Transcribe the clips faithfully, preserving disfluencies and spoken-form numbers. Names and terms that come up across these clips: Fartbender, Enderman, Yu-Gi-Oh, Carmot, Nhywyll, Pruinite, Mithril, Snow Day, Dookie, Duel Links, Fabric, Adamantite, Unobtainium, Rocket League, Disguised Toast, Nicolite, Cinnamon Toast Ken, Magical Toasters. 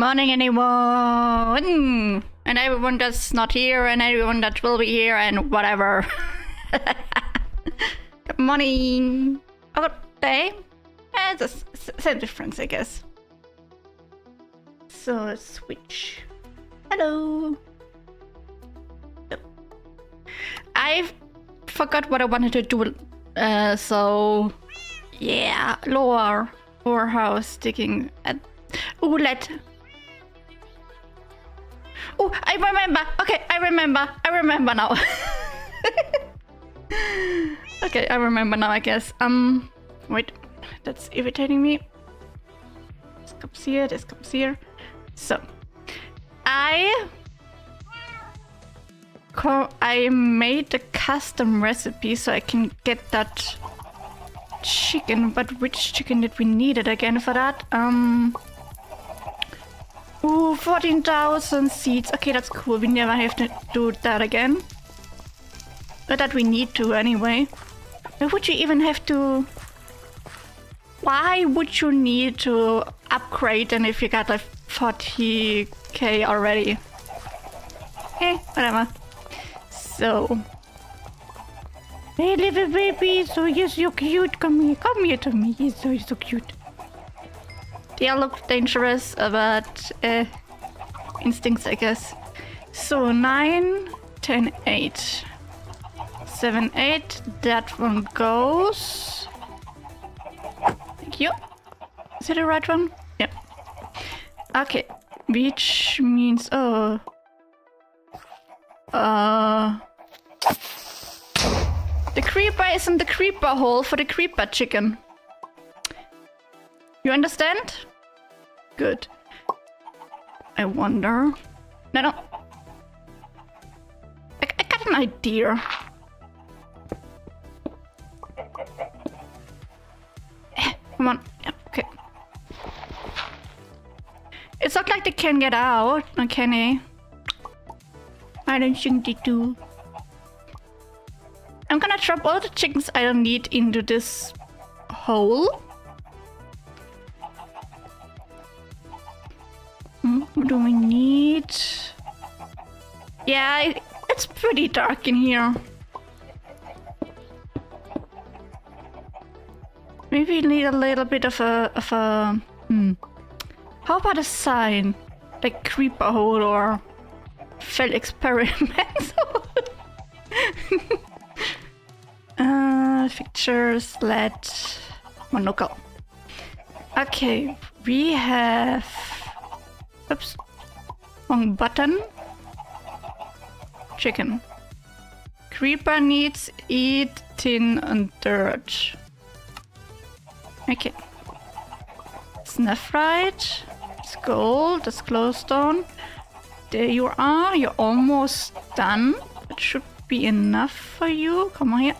morning anyone! And everyone that's not here and everyone that will be here and whatever. Good morning! Or good day? Eh, it's the same difference, I guess. So let's switch. Hello! I forgot what I wanted to do, uh, so yeah, lore or house digging at roulette. Oh, I remember. Okay, I remember. I remember now. Okay, I remember now. I guess. Um, wait, that's irritating me. This comes here. This comes here. So, I. I made a custom recipe so I can get that chicken, but which chicken did we need it again for that? Um, ooh, fourteen thousand seeds. Okay, that's cool. We never have to do that again. But that we need to anyway. Why would you even have to... Why would you need to upgrade and if you got like forty K already? Hey, whatever. So, hey little baby, so you're so cute, come here, come here to me, you're so, you're so cute. They look dangerous, but uh, instincts, I guess. So, nine, ten, eight. seven, eight, that one goes. Thank you. Is it the right one? Yep. Yeah. Okay, which means, oh. Uh... The creeper is in the creeper hole for the creeper chicken. You understand? Good. I wonder... No, no. I, I got an idea. Come on. Okay. It's not like they can get out, can they? I don't think they do. I'm gonna drop all the chickens I don't need into this hole. Hmm, what do we need? Yeah, it, it's pretty dark in here. Maybe we need a little bit of a... of a hmm. How about a sign? Like creeper hole or... failed experiments. uh, pictures, let monocle. Okay, we have. Oops, wrong button. Chicken. Creeper needs eat tin and dirt. Okay. Snuff right. It's gold. It's glowstone. There you are, you're almost done. It should be enough for you. Come on here.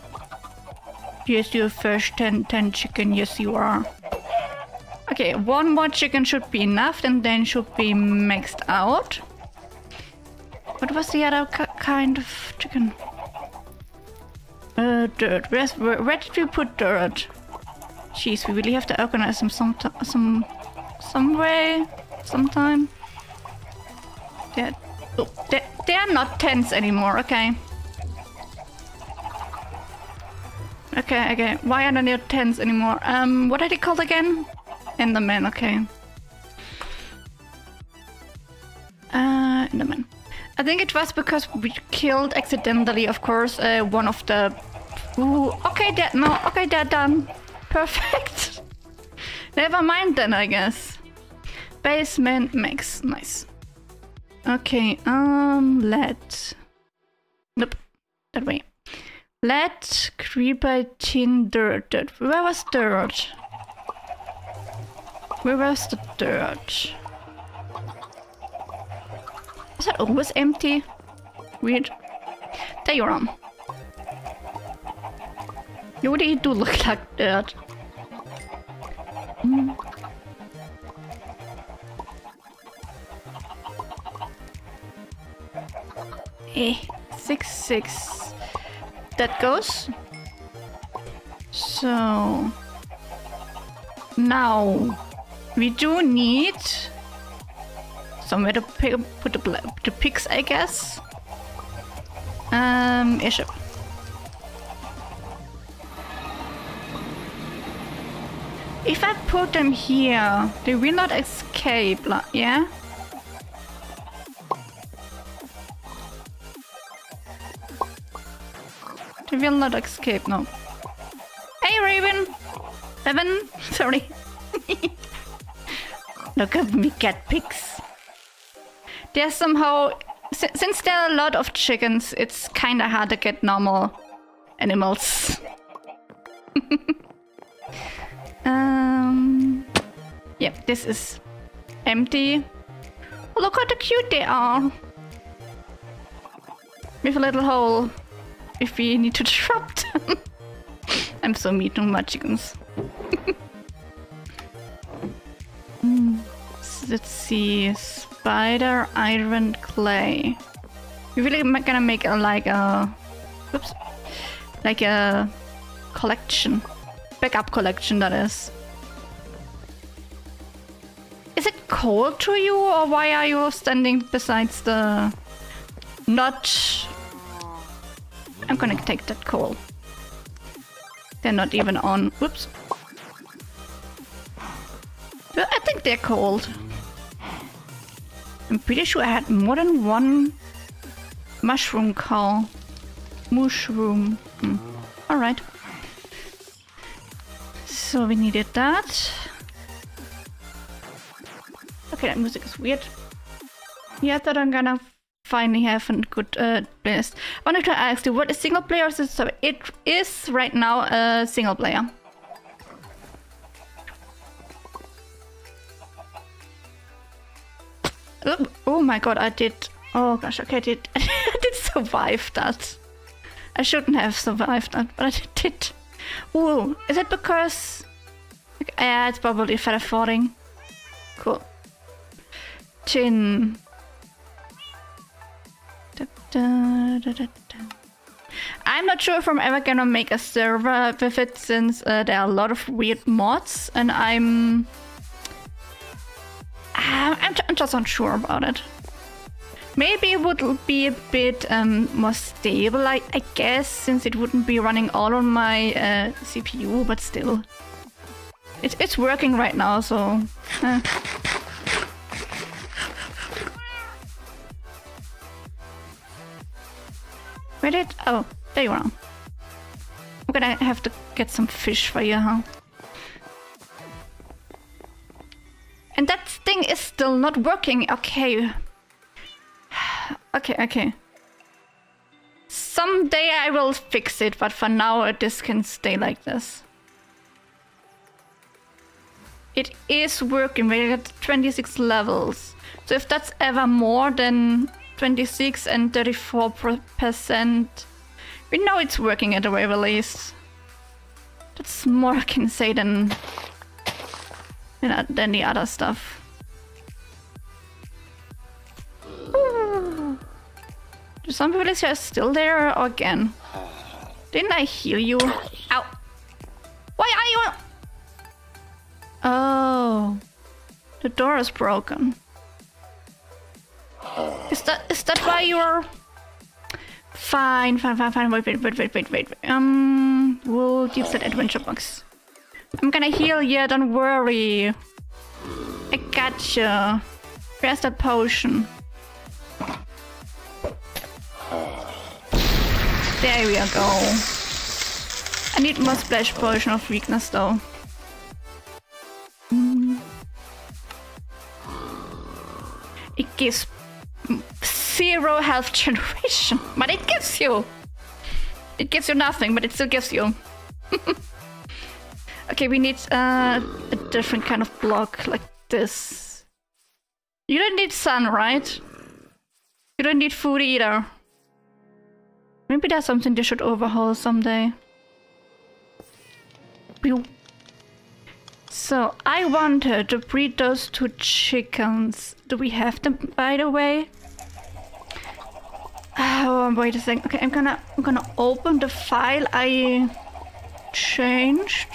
Here's your first ten, ten chicken, yes you are. Okay, one more chicken should be enough and then should be maxed out. What was the other kind of chicken? Uh, dirt. Where's, where, where did we put dirt? Jeez, we really have to organize them some, some, some way, sometime. They're, oh, they're, they're not tents anymore, okay. Okay, okay. Why are there no tents anymore? Um, what are they called again? Enderman, okay. Uh, Enderman. I think it was because we killed accidentally, of course, uh, one of the... Ooh, okay, they're, no, okay, they're done. Perfect. Never mind then, I guess. Basement max, nice. Okay, um, let... Nope, that way. Let creeper tin dirt, dirt. Where was dirt? Where was the dirt? Is that always empty? Weird. There you are. You really do look like dirt. Mm. Six, six. That goes. So now we do need somewhere to pick, put the, the picks, I guess. Um, airship. If I put them here, they will not escape, yeah? They will not escape, no. Hey, Raven! Raven! Sorry. Look at me, get pigs. There's somehow... Since there are a lot of chickens, it's kinda hard to get normal animals. Um, yeah, this is empty. Look how cute they are. With a little hole. If we need to trap them. I'm so mean to my chickens. mm, let's see. Spider, iron, clay. We're really gonna make a, like a... Oops. Like a collection. Backup collection, that is. Is it cold to you, or why are you standing besides the not? I'm gonna take that coal. They're not even on. Whoops. I think they're cold. I'm pretty sure I had more than one mushroom cow. Mushroom. Hmm. Alright. So we needed that. Okay, that music is weird. Yeah, that I'm gonna finally have a good uh, list. I wanted to ask you, what is single player? It is right now a single player. Oh, oh my god, I did. Oh gosh, okay, I did. I did survive that. I shouldn't have survived that, but I did. Ooh, is it because... Yeah, it's probably feather falling. Cool. Tin. Da, da, da, da, da. I'm not sure if I'm ever gonna make a server with it, since uh, there are a lot of weird mods, and I'm... Uh, I'm, I'm just not sure about it. Maybe it would be a bit um, more stable, I, I guess, since it wouldn't be running all on my uh, C P U, but still. It, it's working right now, so... Uh. Where did... Oh, there you are. I'm gonna have to get some fish for you, huh? And that thing is still not working, okay. Okay, okay. Someday I will fix it, but for now this can stay like this. It is working, we're at twenty-six levels. So if that's ever more than twenty-six and thirty-four percent, we know it's working at the very least. That's more I can say than, than, than the other stuff. Some people are still there again. Didn't I heal you? Ow! Why are you? Oh, the door is broken. Is that is that why you're? Fine, fine, fine, fine. Wait, wait, wait, wait, wait, wait. Um, we'll use that adventure box. I'm gonna heal you. Don't worry. I gotcha. Where's that potion? There we go. I need more splash potion of weakness though. Mm. It gives zero health generation, but it gives you. It gives you nothing, but it still gives you. Okay, we need uh, a different kind of block like this. You don't need sun, right? You don't need food either. Maybe that's something they should overhaul someday. Pew. So, I wanted to breed those two chickens. Do we have them, by the way? Oh, wait a second. Okay, I'm gonna, I'm gonna open the file I changed.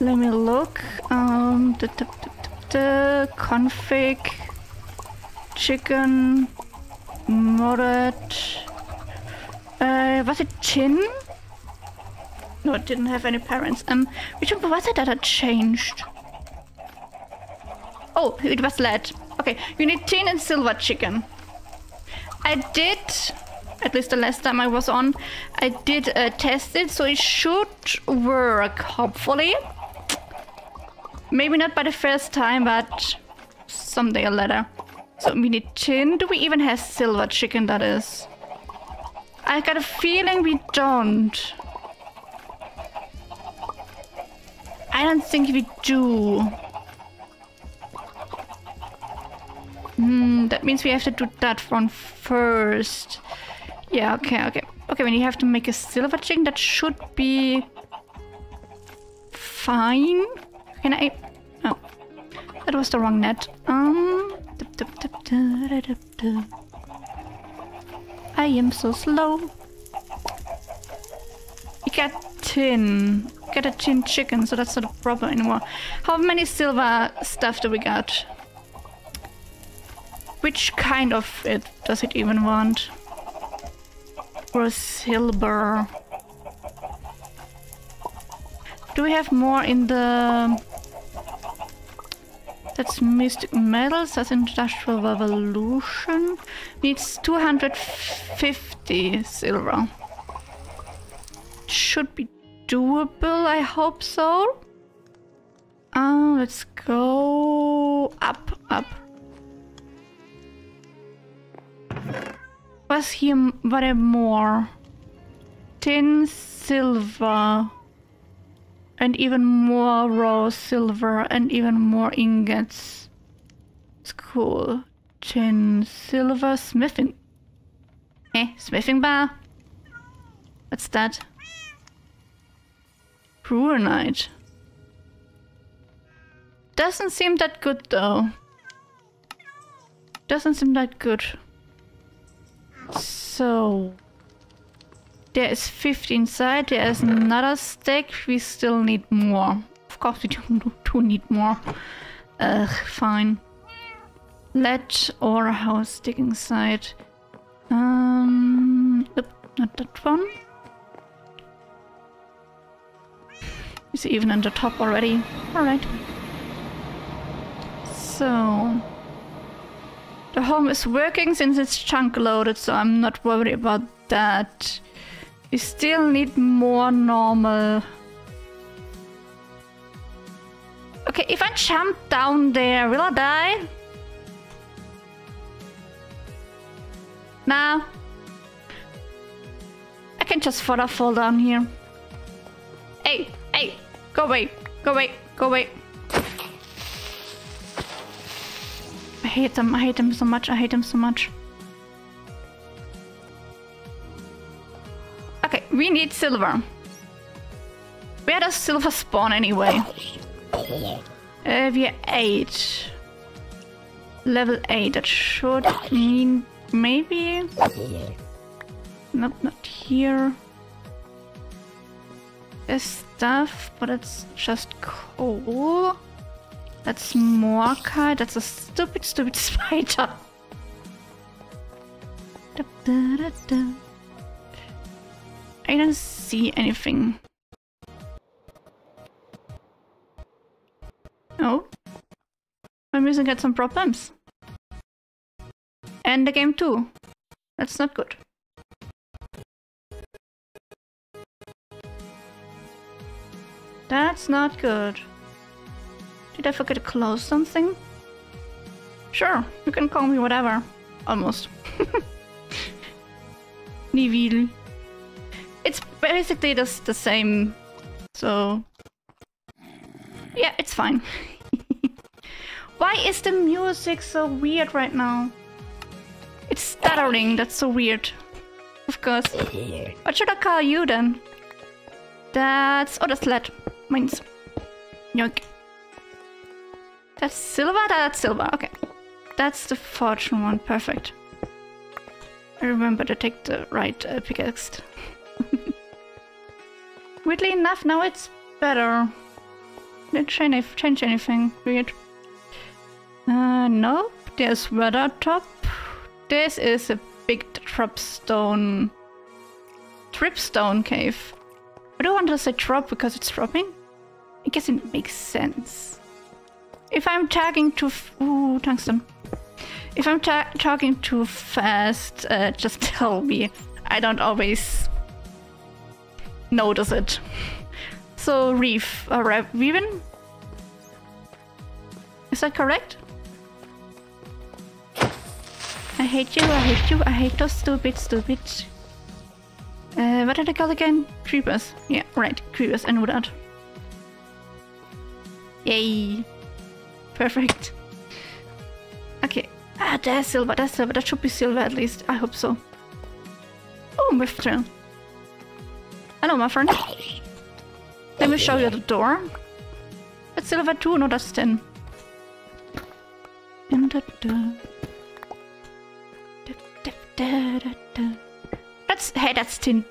Let me look. Um, the, the, the, the config. chicken, modded. Uh, was it chin? No, it didn't have any parents. Um, which one was it that had changed? Oh, it was lead. Okay, you need tin and silver chicken. I did, at least the last time I was on, I did uh, test it, so it should work, hopefully. Maybe not by the first time, but someday or later. So we need tin. Do we even have silver chicken, that is? I got a feeling we don't. I don't think we do. Hmm, that means we have to do that one first. Yeah, okay, okay. Okay, when you have to make a silver chicken, that should be fine. Can I? Oh, that was the wrong net. Um, I am so slow. You got tin. Get a tin chicken, so that's not a problem anymore. How many silver stuff do we got? Which kind of it does it even want? Or silver? Do we have more in the... That's mystic metals, that's industrial revolution. Needs two hundred fifty silver. Should be doable, I hope so. Uh, let's go up, up. Was here what more? Tin, silver, and even more raw silver, and even more ingots. It's cool. Tin, silver, smithing. Eh, smithing bar. What's that? Pruinite. Doesn't seem that good though. Doesn't seem that good. So, there is fifty inside, there is another stack, we still need more. Of course we do, do need more. Ugh, fine. Let our house stick inside. Um, nope, not that one. Is it even on the top already? Alright. So... the home is working since it's chunk loaded, so I'm not worried about that. We still need more normal. Okay, if I jump down there, will I die? Nah. I can just further fall down here. Hey, hey, go away, go away, go away. I hate them, I hate them so much, I hate them so much. Okay, we need silver. Where does silver spawn anyway? Uh, we are eight. Level eight, that should mean maybe... Nope, not here. There's stuff, but it's just coal. That's Morkai. That's a stupid, stupid spider. Da, da, da, da. I don't see anything. Oh. My music had some problems. And the game too. That's not good. That's not good. Did I forget to close something? Sure, you can call me whatever. Almost. Nhywyll. It's basically just the same. So... yeah, it's fine. Why is the music so weird right now? It's stuttering, that's so weird. Of course. What should I call you then? That's... oh, that's lead. Mine's... yoink. That's silver? That's silver, okay. That's the fortune one, perfect. I remember to take the right uh, pickaxe. Weirdly enough, now it's better. Didn't change anything, weird. Uh, nope, There's weather top. This is a big tripstone. Tripstone cave. I don't want to say drop because it's dropping. I guess it makes sense. If I'm tagging too f ooh, tungsten. If I'm ta talking too fast, uh, just tell me. I don't always notice it. So reef, uh, Reven? Is that correct? I hate you, I hate you, I hate those stupid, stupid. Uh, what are they called again? Creepers. Yeah, right, creepers, I knew that. Yay. Perfect. Okay. Ah, there's silver, there's silver. That should be silver at least. I hope so. Oh, myth trail. Hello, my friend. Let me show you the door. That's silver too? No, that's ten. That's... Hey, that's tin.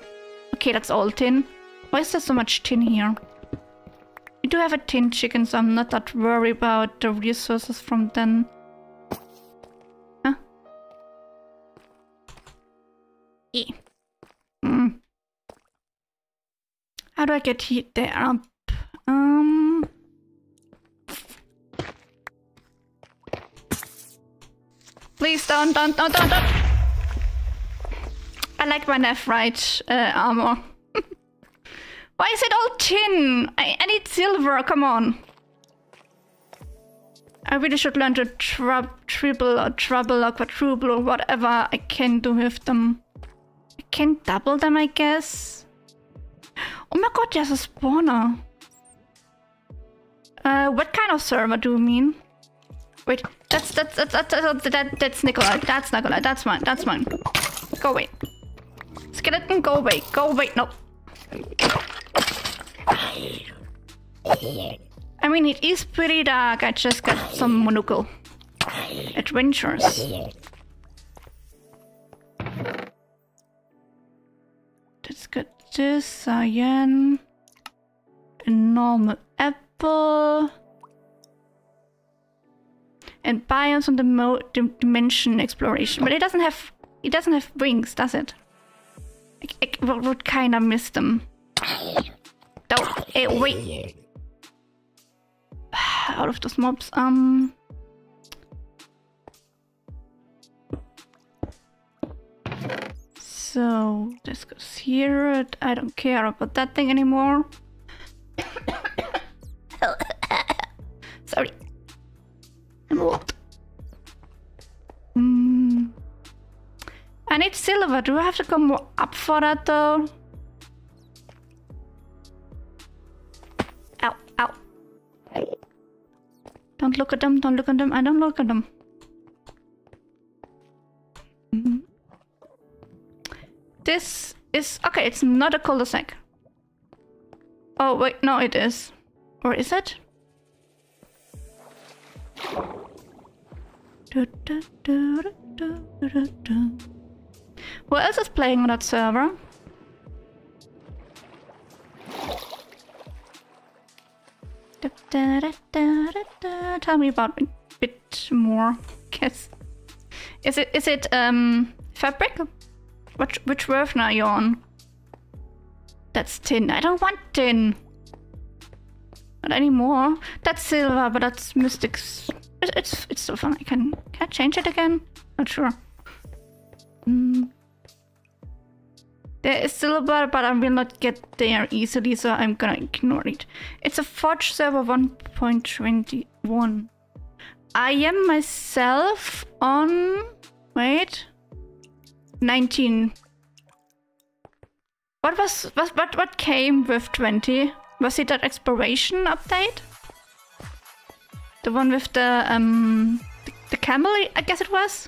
Okay, that's all tin. Why is there so much tin here? We do have a tin chicken, so I'm not that worried about the resources from then. Huh? Yeah. Mm. How do I get heat there up? Um... Please don't, don't, don't, don't, don't! I like my left right uh, armor. Why is it all tin? I, I need silver, come on. I really should learn to trub, triple or trouble or quadruple or whatever I can do with them. I can double them, I guess. Oh my god, there's a spawner. Uh, what kind of server do you mean? Wait, that's that's that's that's that's, that, that's Nikolai. That's Nikolai. That's mine. That's mine. Go away. Skeleton, go away. Go away. No. I mean, it is pretty dark. I just got some monocle. Adventures. Let's get this cyan. A normal apple. And biomes on the mo dim dimension exploration. But it doesn't have it doesn't have wings, does it? I, I, I would kinda miss them. Oh, hey, wait. Out of those mobs, um so this goes here. I don't care about that thing anymore. Sorry. Mm. I need silver. Do I have to come more up for that though? Ow, ow. Don't look at them, don't look at them. I don't look at them. Mm-hmm. This is... Okay, it's not a cul-de-sac. Oh, wait, no, it is. Or is it? Who else is playing on that server? Tell me about a bit more, I guess. Is it is it um Fabric? Which which version are you on? That's tin. I don't want tin. Not anymore. That's silver, but that's mystics. It's it's, it's so fun. I can can I change it again? Not sure. Mm. There is silver, but I will not get there easily, so I'm gonna ignore it. It's a Forge server one point twenty-one. I am myself on wait nineteen. What was what what what came with twenty? Was it that exploration update? The one with the um the, the camel, I guess it was.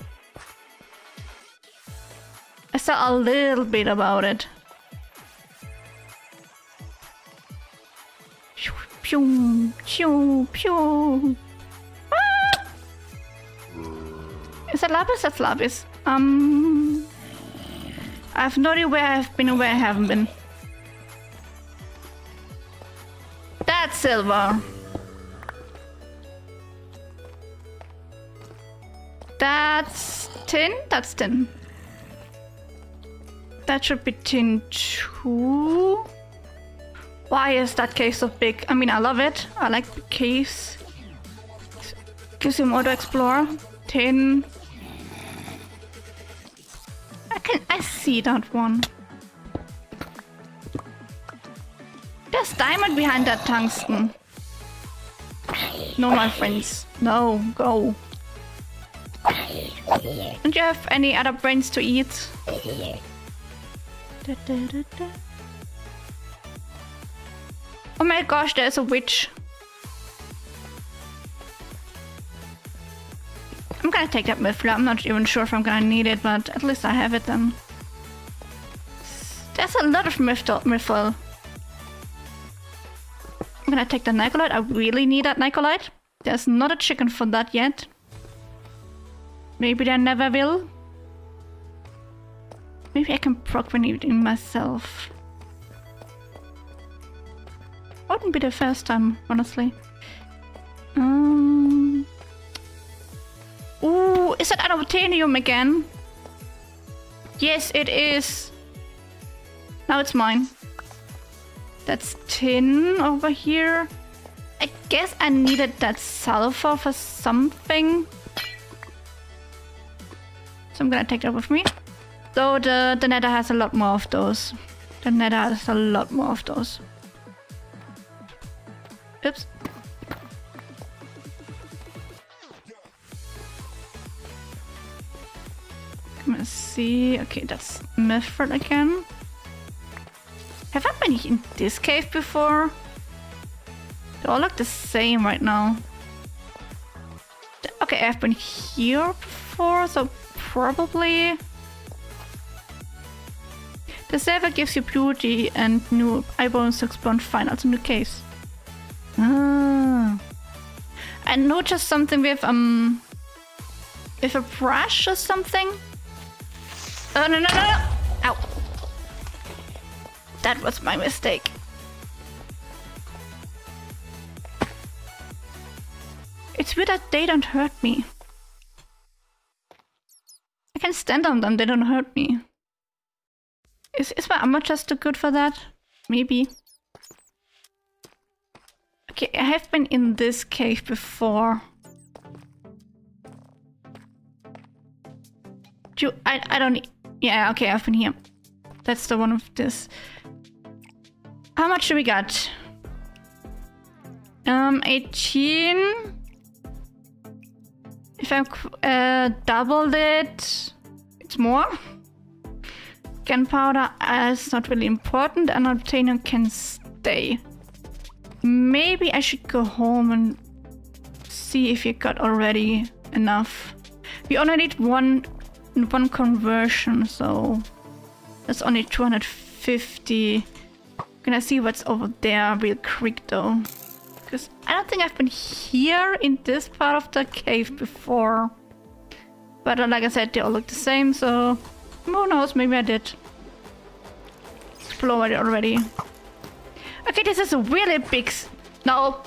I saw a little bit about it. Pew, pew, pew. Ah! Is that lapis? That's lapis. Um, I have no idea where I've been and where I haven't been. That's silver. That's tin? That's tin. That should be tin too. Why is that case so big? I mean, I love it. I like the case. Gives you more to explore. Tin. I can. I see that one. There's diamond behind that tungsten. No, my friends. No, go. Don't you have any other brains to eat? Da, da, da, da. Oh my gosh, there's a witch. I'm gonna take that miffler. I'm not even sure if I'm gonna need it, but at least I have it then. There's a lot of miffle. I'm gonna take the Nicolite. I really need that Nicolite. There's not a chicken for that yet. Maybe there never will. Maybe I can proc when eating myself. Wouldn't be the first time, honestly. Um. Ooh, is that unobtainium again? Yes, it is. Now it's mine. That's tin over here. I guess I needed that sulfur for something. So I'm gonna take that with me. Though the, the nether has a lot more of those. The nether has a lot more of those. Oops. Let's see. Okay, that's Mithril again. Have I been in this cave before? They all look the same right now. Okay, I've been here before, so probably. The silver gives you beauty and new eye bones to expand fine, also new caves. Ah. I noticed something with um with a brush or something. Oh no no no no! Ow. That was my mistake. It's weird that they don't hurt me. I can stand on them, they don't hurt me. Is is my armor just too good for that? Maybe. Okay, I have been in this cave before. Do you, I, I don't... Yeah, okay, I've been here. That's the one of this. How much do we got? Um, eighteen. If I uh, doubled it, it's more. Gunpowder is not really important and obtainer can stay. Maybe I should go home and see if you got already enough. We only need one one conversion, so that's only two hundred fifty. Gonna see what's over there real quick though, because I don't think I've been here in this part of the cave before. But like I said, they all look the same, so who knows? Maybe I did explore it already. Okay, this is a really big s- No!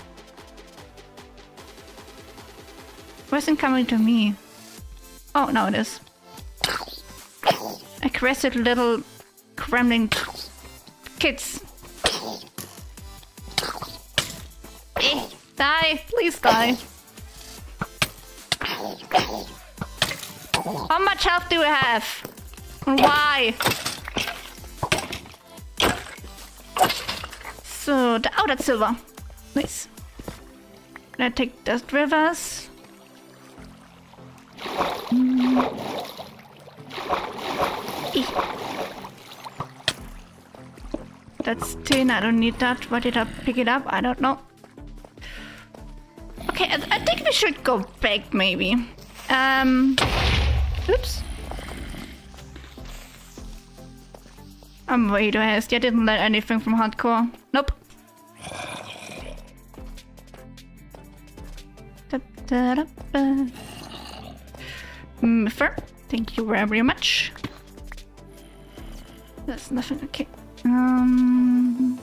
It wasn't coming to me. Oh, now it is. Aggressive little gremlin kids. Die! Please die! How much health do we have? And why? So, the, oh, that's silver. Nice. Can I take the rivers? Mm. That's tin. I don't need that. Why did I pick it up? I don't know. Okay, I, I think we should go back, maybe. Um. Oops. I'm way too hasty. I didn't learn anything from hardcore. Nope. Miffer, thank you very much. That's nothing. Okay. Um.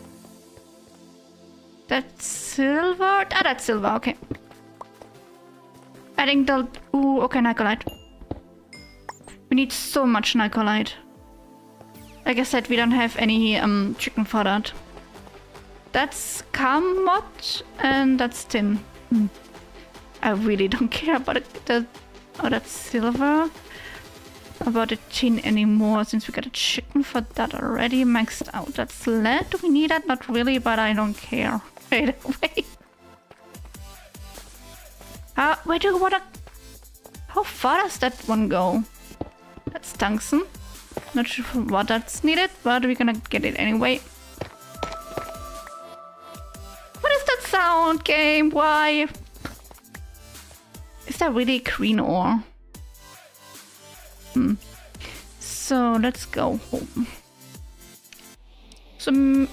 That's silver. Ah, that's silver. Okay. I think they'll. Ooh. Okay, Nicolite. We need so much Nycolite. Like I said, we don't have any um, chicken for that. That's Kamot and that's tin. Mm. I really don't care about it. The, oh, that's silver. About the tin anymore, since we got a chicken for that already maxed out. That's lead. Do we need that? Not really, but I don't care. Wait, wait. Uh, wait, what a... How far does that one go? That's tungsten. Not sure for what that's needed, but we're gonna get it anyway. What is that sound, game? Why? Is that really green ore? Hmm. So let's go home. Some...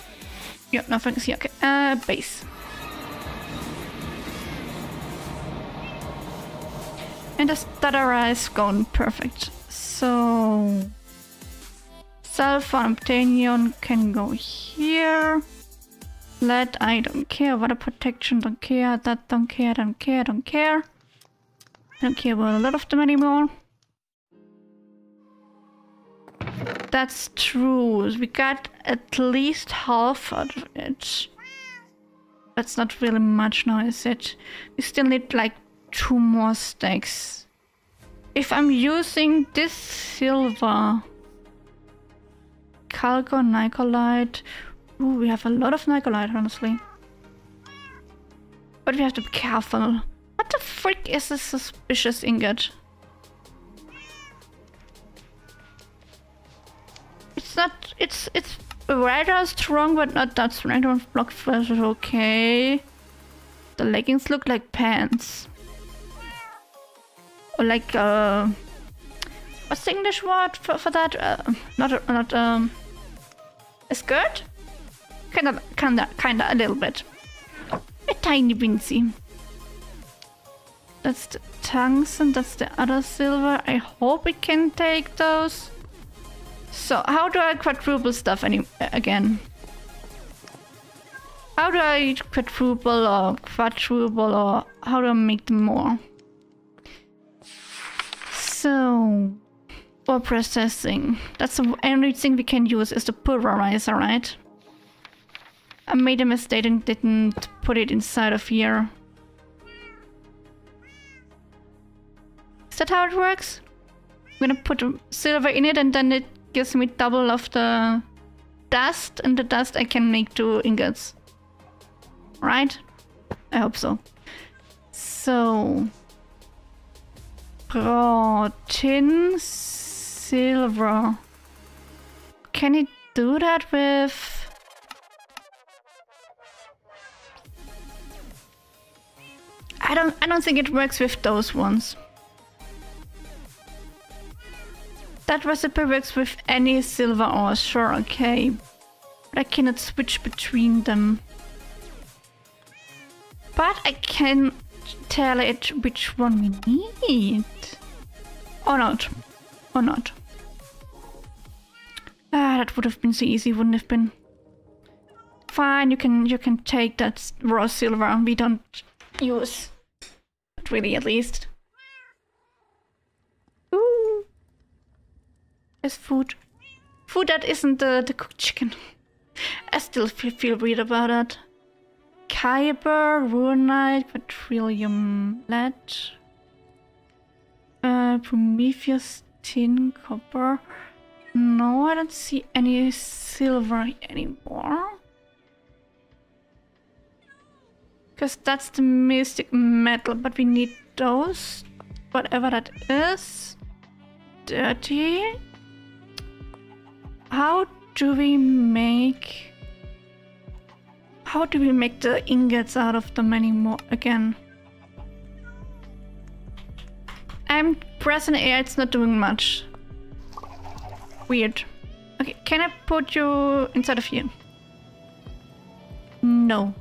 Yep, nothing's here. Okay. Uh, base. And the stutterer is gone. Perfect. So... Sulfur and Obtainion can go here. Lead, I don't care. Water protection, don't care. That, don't care, don't care, don't care. I don't care about a lot of them anymore. That's true. We got at least half of it. That's not really much now, is it? We still need like two more stacks. If I'm using this silver... Calco, Nycolite. Ooh, we have a lot of Nycolite, honestly. But we have to be careful. What the frick is this suspicious ingot? It's not... It's... It's rather strong, but not that strong. I don't block first. Okay. The leggings look like pants. Or like, uh... what's the English word for, for that? Uh, not... A, not, um... A skirt? Kinda, kinda, kinda, a little bit. A tiny wincy. That's the tungsten, that's the other silver. I hope we can take those. So, how do I quadruple stuff any again? How do I quadruple or quadruple or how do I make them more? So... Or processing. That's the only thing we can use is the pulverizer, right? I made a mistake and didn't put it inside of here. Is that how it works? I'm gonna put silver in it and then it gives me double of the dust. And the dust I can make two ingots. Right? I hope so. So... Raw tin... silver. Can it do that with... I don't I don't think it works with those ones. That recipe works with any silver ore, sure, okay. But I cannot switch between them. But I can tell it which one we need. Or not. Or not. Ah, that would have been so easy, wouldn't have been. Fine, you can you can take that raw silver we don't use. Not really, at least. Ooh. There's food. Food that isn't the, the cooked chicken. I still feel, feel weird about that. Kyber, Runite, Petroleum, Lead. Uh, Prometheus, tin, copper. No, I don't see any silver anymore. Because that's the mystic metal, but we need those. Whatever that is. Dirty. How do we make... How do we make the ingots out of them anymore again? I'm pressing air, it's not doing much. Weird. Okay, can I put you inside of here? No.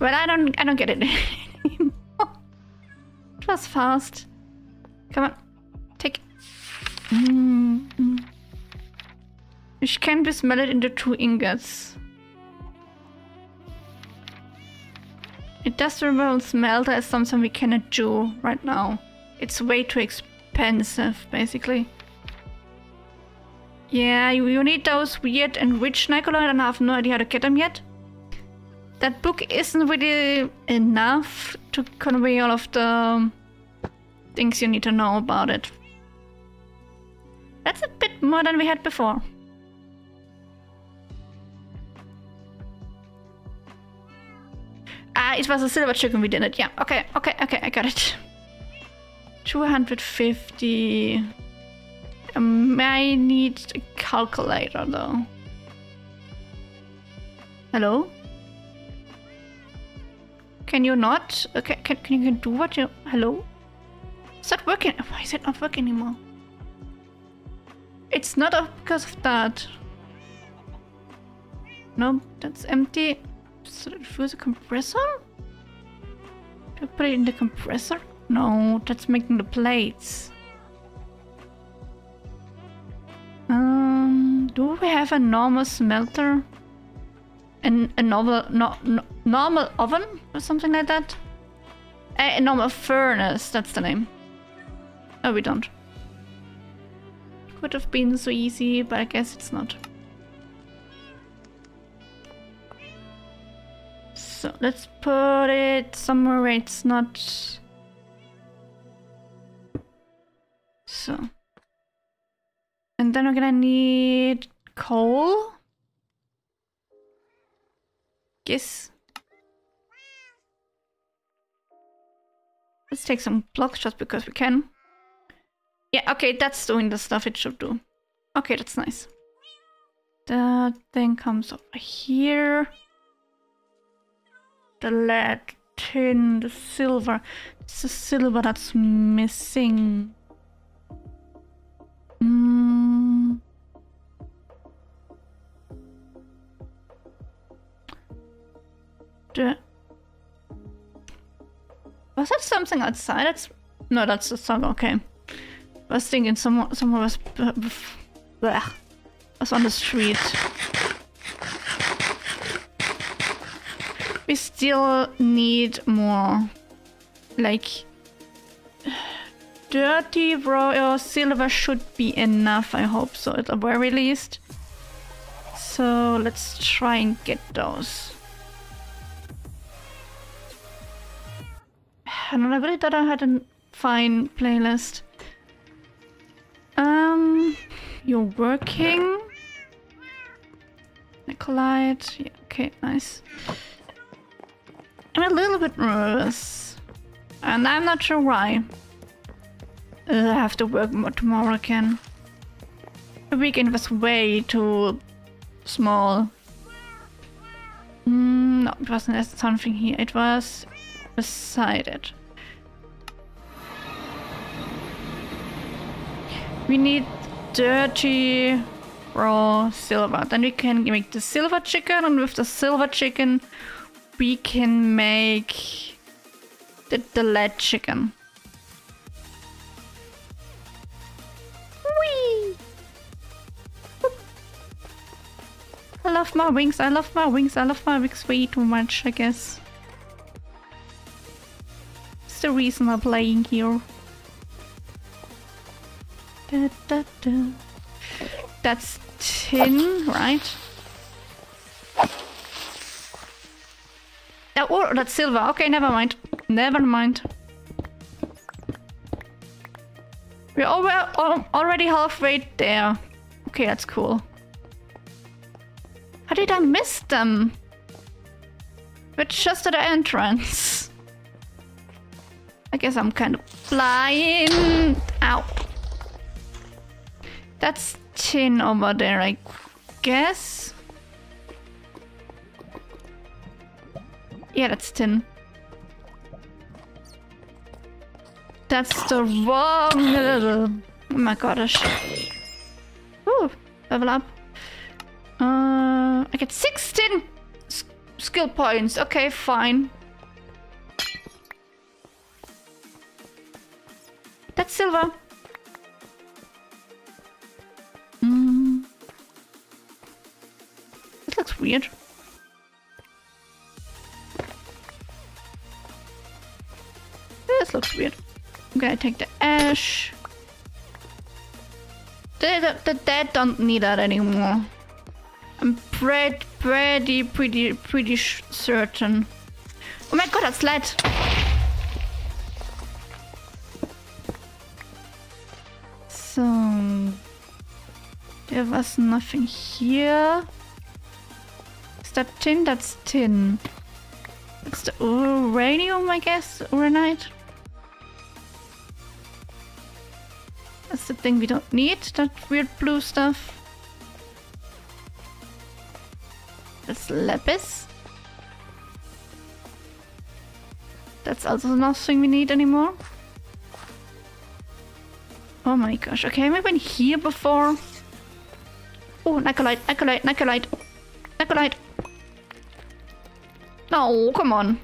Well, I don't I don't get it anymore. It was fast. Come on. Take it. Mm-hmm. Which can be smelted into two ingots. Industrial smelter is something we cannot do right now. It's way too expensive. pensive, basically. Yeah, you, you need those weird and rich Nicolai, and I have no idea how to get them yet. That book isn't really enough to convey all of the things you need to know about it. That's a bit more than we had before. Ah, it was a silver chicken we did it. Yeah, okay, okay, okay, I got it. two hundred fifty... I may need a calculator though. Hello? Can you not? Okay, can, can you do what you... Hello? It's not working. Why is it not working anymore? It's not because of that. No, that's empty. So it fuels a compressor? Do I put it in the compressor? No, that's making the plates. Um, do we have a normal smelter? An, a normal, no, no, normal oven or something like that? A, a normal furnace, that's the name. No, we don't. Would have been so easy, but I guess it's not. So let's put it somewhere where it's not. So. And then we're gonna need coal. Yes. Let's take some blocks just because we can. Yeah, okay, that's doing the stuff it should do. Okay, that's nice. That thing comes over here. The lead, tin, the silver. It's the silver that's missing. Mm. The... Was that something outside? That's... No, that's the song, okay. I was thinking someone, someone was, bleh, was on the street. We still need more, like, dirty raw silver should be enough, I hope so, at the very least. So let's try and get those. And I really thought I had a fine playlist. Um, you're working. Nicolite. Yeah, okay, nice. I'm a little bit nervous. And I'm not sure why. Uh, I have to work more tomorrow again. The weekend was way too small. Mm, no, it wasn't something here. It was beside it. We need dirty raw silver. Then we can make the silver chicken, and with the silver chicken we can make the, the lead chicken. Whee! I love my wings, I love my wings, I love my wings way too much, I guess. It's the reason I'm playing here. Da, da, da. That's tin, right? Oh, oh, that's silver. Okay, never mind. Never mind. We're already halfway there. Okay, that's cool. How did I miss them? We're just at the entrance. I guess I'm kind of blind. Ow. That's tin over there, I guess. Yeah, that's tin. That's the wrong... Oh my gosh. Ooh, level up. Uh, I get sixteen S skill points. Okay, fine. That's silver. Mm. It looks weird. This looks weird. I'm gonna take the ash. The, the, the dead don't need that anymore. I'm pretty, pretty, pretty, pretty sh certain. Oh my god, that's lead! So... there was nothing here. Is that tin? That's tin. It's the uranium, I guess, uranite. That's the thing we don't need, that weird blue stuff. That's lapis. That's also nothing we need anymore. Oh my gosh, okay, have we been here before? Oh, Nicolite, Nicolite, Nicolite, Nicolite. No, come on.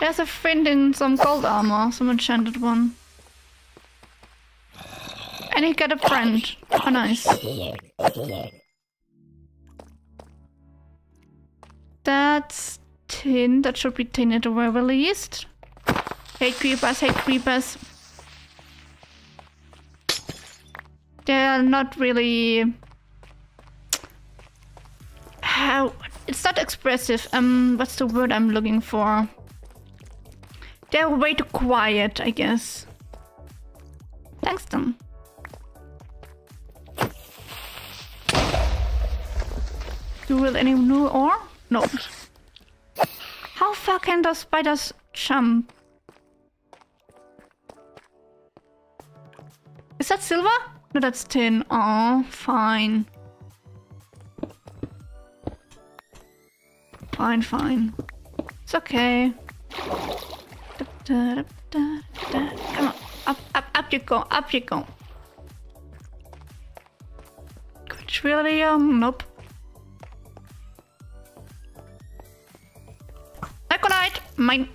There's a friend in some gold armor, some enchanted one. And he got a friend. Oh, nice. That's tin. That should be tin at the very least. Hate creepers, hate creepers. They're not really... how... it's not expressive. Um, what's the word I'm looking for? They're way too quiet, I guess. Tungsten. Do we have any new ore? No. How far can those spiders jump? Is that silver? No, that's tin. Oh, fine. Fine, fine. It's okay. Da, da, da, da. Come on, up, up, up you go, up you go. Which really, um, nope. Nicolite, mine.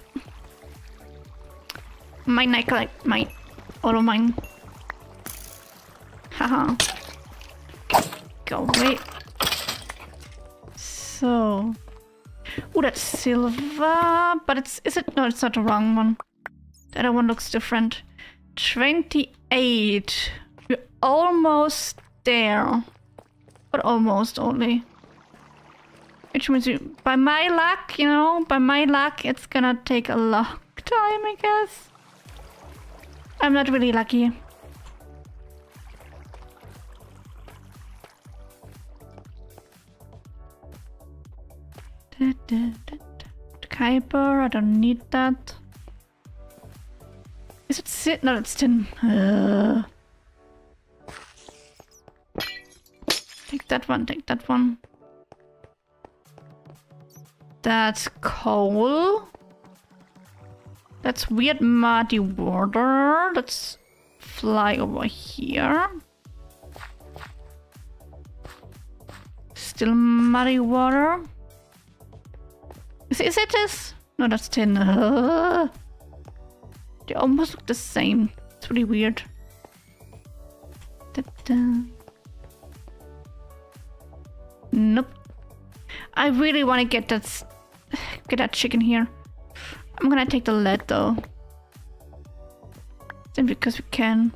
Mine, Nicolite, mine. All of mine. Haha. Go away. So. Oh, that's silver, but it's, is it? No, it's not the wrong one. The other one looks different. twenty-eight. We're almost there. But almost only. Which means you, by my luck, you know, by my luck, it's gonna take a long time, I guess. I'm not really lucky. Kuiper, I don't need that. Is it sit? No, it's tin. Uh. Take that one, take that one. That's coal. That's weird muddy water. Let's fly over here. Still muddy water. Is, is it this? No, that's tin. Uh, they almost look the same. It's really weird. Da -da. Nope. I really want to get that get that chicken here. I'm gonna take the lead though. Then because we can.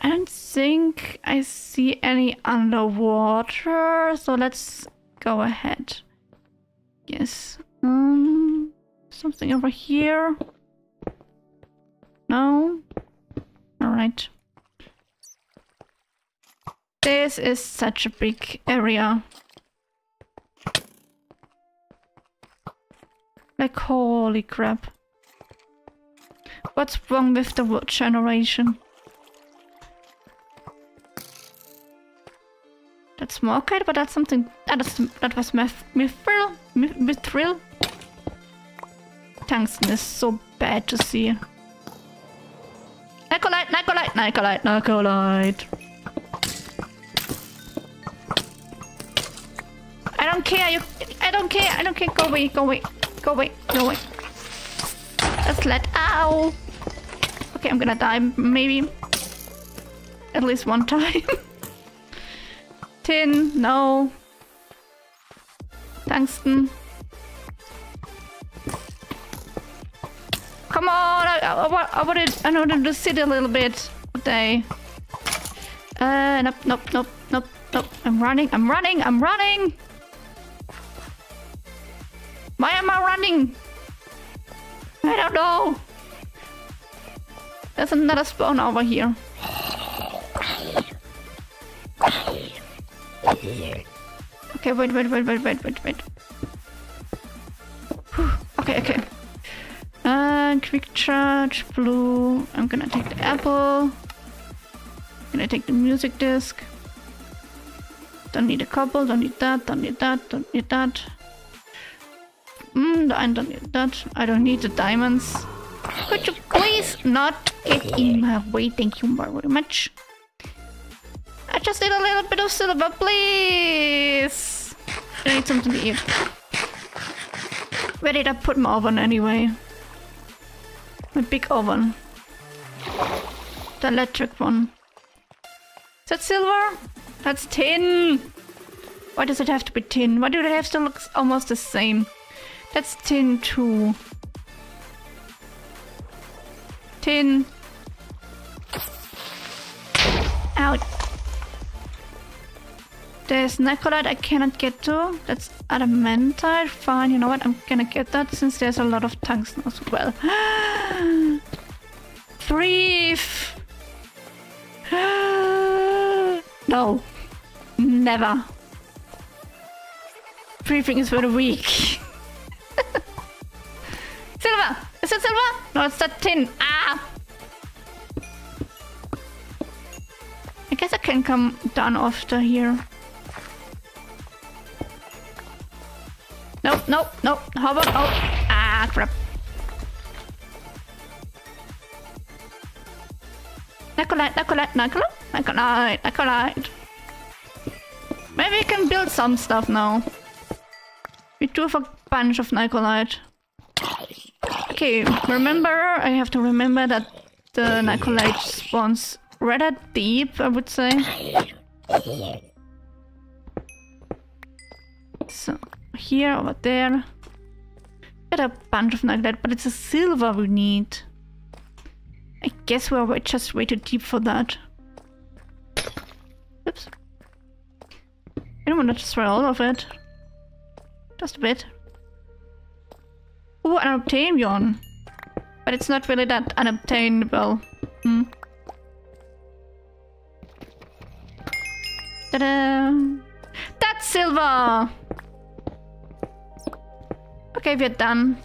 I don't think I see any underwater, so let's go ahead. Yes. Um, something over here. No. All right. This is such a big area. Like, holy crap. What's wrong with the wood generation? That's Morkite, but that's something... ah, that's, that was Mithril. Mithril. Tungsten is so bad to see. Nicolite, Nicolite, Nicolite, Nicolite. I don't care, you... I don't care, I don't care. Go away, go away, go away, go away. That's lead. Ow! Okay, I'm gonna die, maybe. At least one time. Tin, no. Tungsten. Come on! I, I, I, I wanted I wanted to sit a little bit. Day. Uh, nope, nope, nope, nope, nope. I'm running. I'm running. I'm running. Why am I running? I don't know. There's another spawn over here. Okay, wait, wait, wait, wait, wait, wait, wait. Whew. Okay, okay. Uh, quick charge, blue. I'm gonna take the apple. I'm gonna take the music disc. Don't need a couple, don't need that, don't need that, don't need that. Mm, I don't need that. I don't need the diamonds. Could you please not get in my way? Thank you very much. I just need a little bit of silver, please. I need something to eat. Where did I put my oven anyway? My big oven. The electric one. Is that silver? That's tin. Why does it have to be tin? Why do they have to look almost the same? That's tin too. Tin. Out. There's Nicolite I cannot get to. That's adamantite. Fine, you know what? I'm gonna get that since there's a lot of tungsten as well. Thrief! No. Never. Thriefing is for the weak. Silver! Is it silver? No, it's that tin. Ah! I guess I can come down after here. Nope, nope, nope. How about... Oh. Ah, crap. Nicolite, Nicolite, Nicolite? Nicolite, Nicolite. Maybe we can build some stuff now. We do have a bunch of Nicolite. Okay, remember, I have to remember that the Nicolite spawns rather deep, I would say. So, here, over there. Got a bunch of Nicolite, but it's a silver we need. I guess we're just way too deep for that. Oops. I don't want to destroy all of it. Just a bit. Ooh, an Obtainion. But it's not really that unobtainable. Hmm. Ta-da! That's silver! Okay, we're done.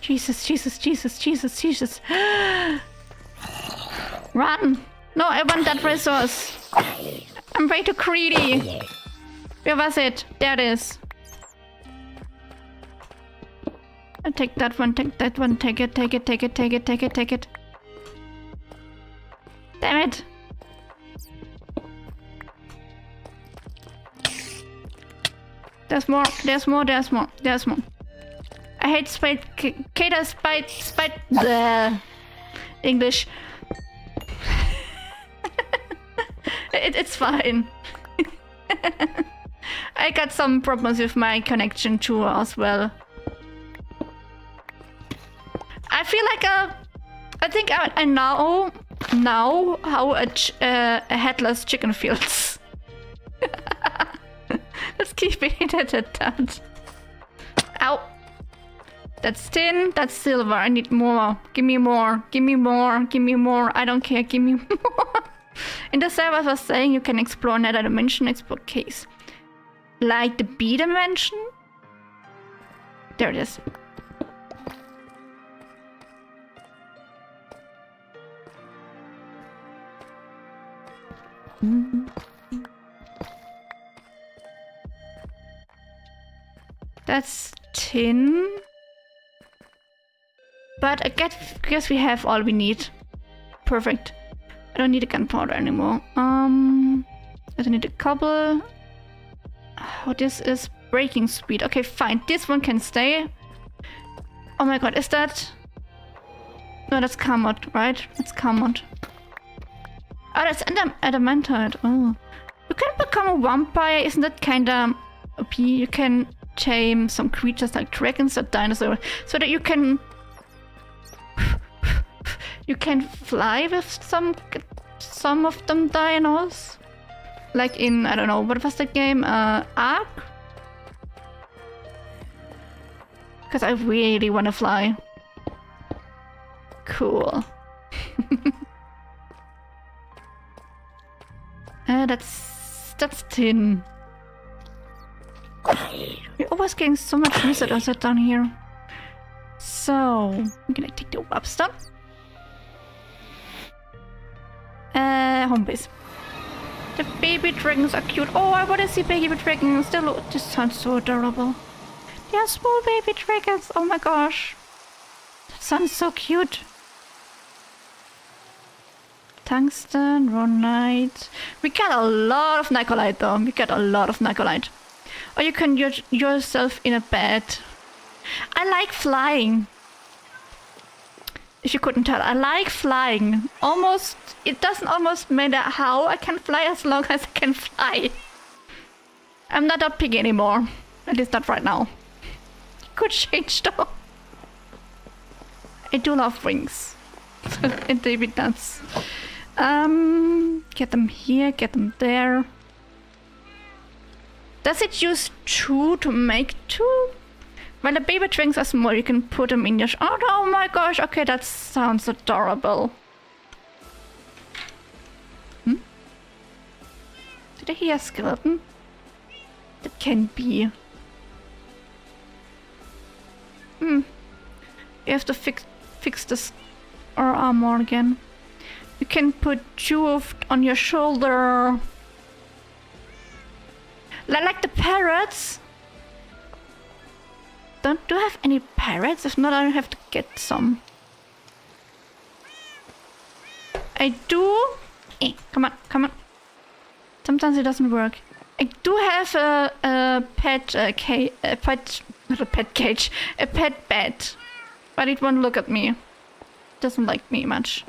Jesus, Jesus, Jesus, Jesus, Jesus. Run! No, I want that resource. I'm way too greedy. Where was it? There it is. I take that one, take that one, take it, take it, take it, take it, take it, take it. Damn it! There's more, there's more, there's more, there's more. I hate spite, cater spite, spite, bleh. English. it, it's fine. I got some problems with my connection too as well. I feel like a, I think I, I now now how a, ch uh, a headless chicken feels. Let's keep it at that. Ow! That's tin. That's silver. I need more. Give me more. Give me more. Give me more. I don't care. Give me more. In the server I was saying you can explore another dimension. Explore case, like the B dimension. There it is. That's tin. But I guess we have all we need. Perfect. I don't need a gunpowder anymore. Um, I don't need a cobble. Oh, this is breaking speed. Okay, fine. This one can stay. Oh my god, is that... No, that's Carmot, right? That's Carmot. Oh, that's adamantite. Oh. You can become a vampire. Isn't that kinda O P? You can tame some creatures like dragons or dinosaurs, so that you can you can fly with some some of them dinos. Like in, I don't know, what was that game? Uh, Ark? Because I really want to fly. Cool. uh, that's... that's tin. We're always getting so much research also down here. So, I'm gonna take the warp stop. Uh, home base. The baby dragons are cute. Oh, I want to see baby dragons. They look, this sounds so adorable. They are small baby dragons. Oh my gosh. That sounds so cute. Tungsten, Ronite. We got a lot of Nicolite though. We got a lot of Nicolite. Or you can use yourself in a bed. I like flying. If you couldn't tell, I like flying. Almost, it doesn't almost matter how I can fly as long as I can fly. I'm not a pig anymore. At least not right now. Could change though. I do love wings. And David does. Um, get them here, get them there. Does it use two to make two? When the baby drinks are small, you can put them in your sh- oh, oh my gosh, okay, that sounds adorable. Hmm? Did I hear a skeleton? That can be. Hmm. You have to fix fix this or armor again. You can put two of on your shoulder. Like the parrots. Don't do I have any parrots? If not, I have to get some. I do. Eh, come on, come on. Sometimes it doesn't work. I do have a, a pet a ca a pet not a pet cage, a pet bed, but it won't look at me. It doesn't like me much.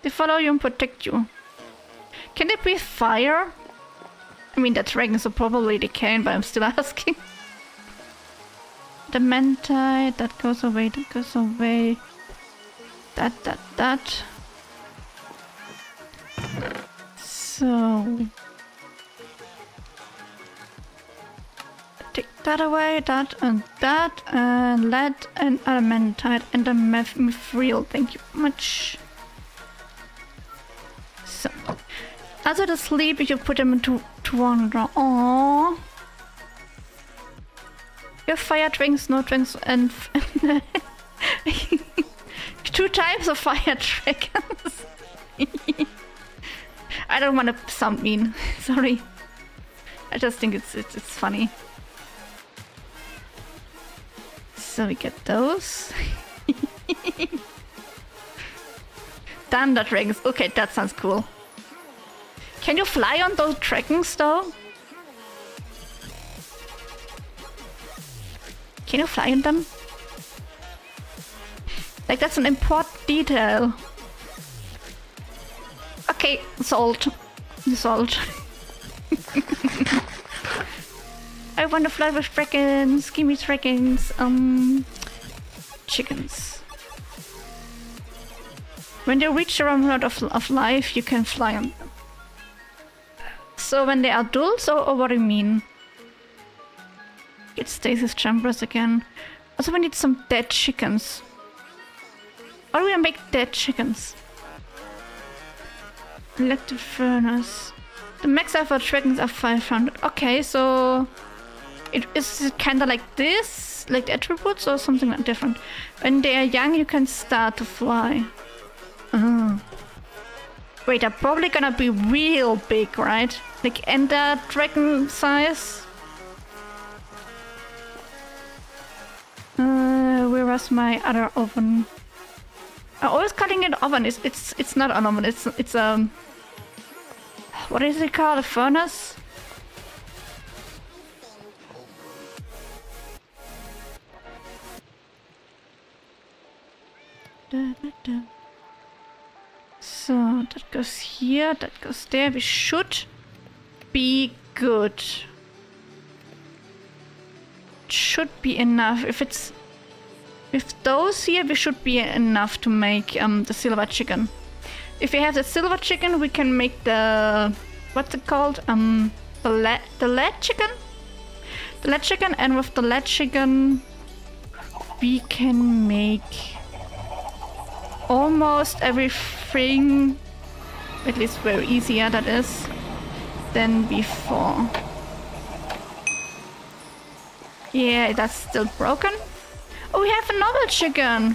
They follow you and protect you. Can they breathe fire? I mean, that's dragon, so probably they can, but I'm still asking. The Mantite, that goes away, that goes away. That, that, that. So... take that away, that and that, and lead and adamantite and the mithril. Thank you much. So... also to sleep, if you put them into to wander. Aww. You have fire drinks, no drinks, and... two types of fire dragons. I don't want to sound mean. Sorry. I just think it's, it's, it's funny. So we get those. Thunder dragons. Okay, that sounds cool. Can you fly on those dragons though? Can you fly on them? Like, that's an important detail. Okay, salt. Salt. I want to fly with dragons, gimme dragons, um... chickens. When they reach the realm of, of life, you can fly on them. So when they are adults, or, or what do you mean? Get stasis jumpers again. Also we need some dead chickens. How do we make dead chickens? Electric furnace. The max alpha dragons are five hundred. Okay, so... it is kinda like this? Like the attributes or something different? When they are young, you can start to fly. Oh. Wait, they're probably gonna be real big, right? Like ender dragon size. Uh, where was my other oven? I'm always calling it oven. It's it's it's not an oven. It's it's um. What is it called? A furnace? Da, da, da. So, that goes here, that goes there. We should be good. should be enough. If it's with those here, we should be enough to make um, the silver chicken. If we have the silver chicken, we can make the, what's it called? Um, the lead, the lead chicken? The lead chicken, and with the lead chicken, we can make almost everything, at least very easier that is, than before. Yeah, that's still broken. Oh, we have another chicken!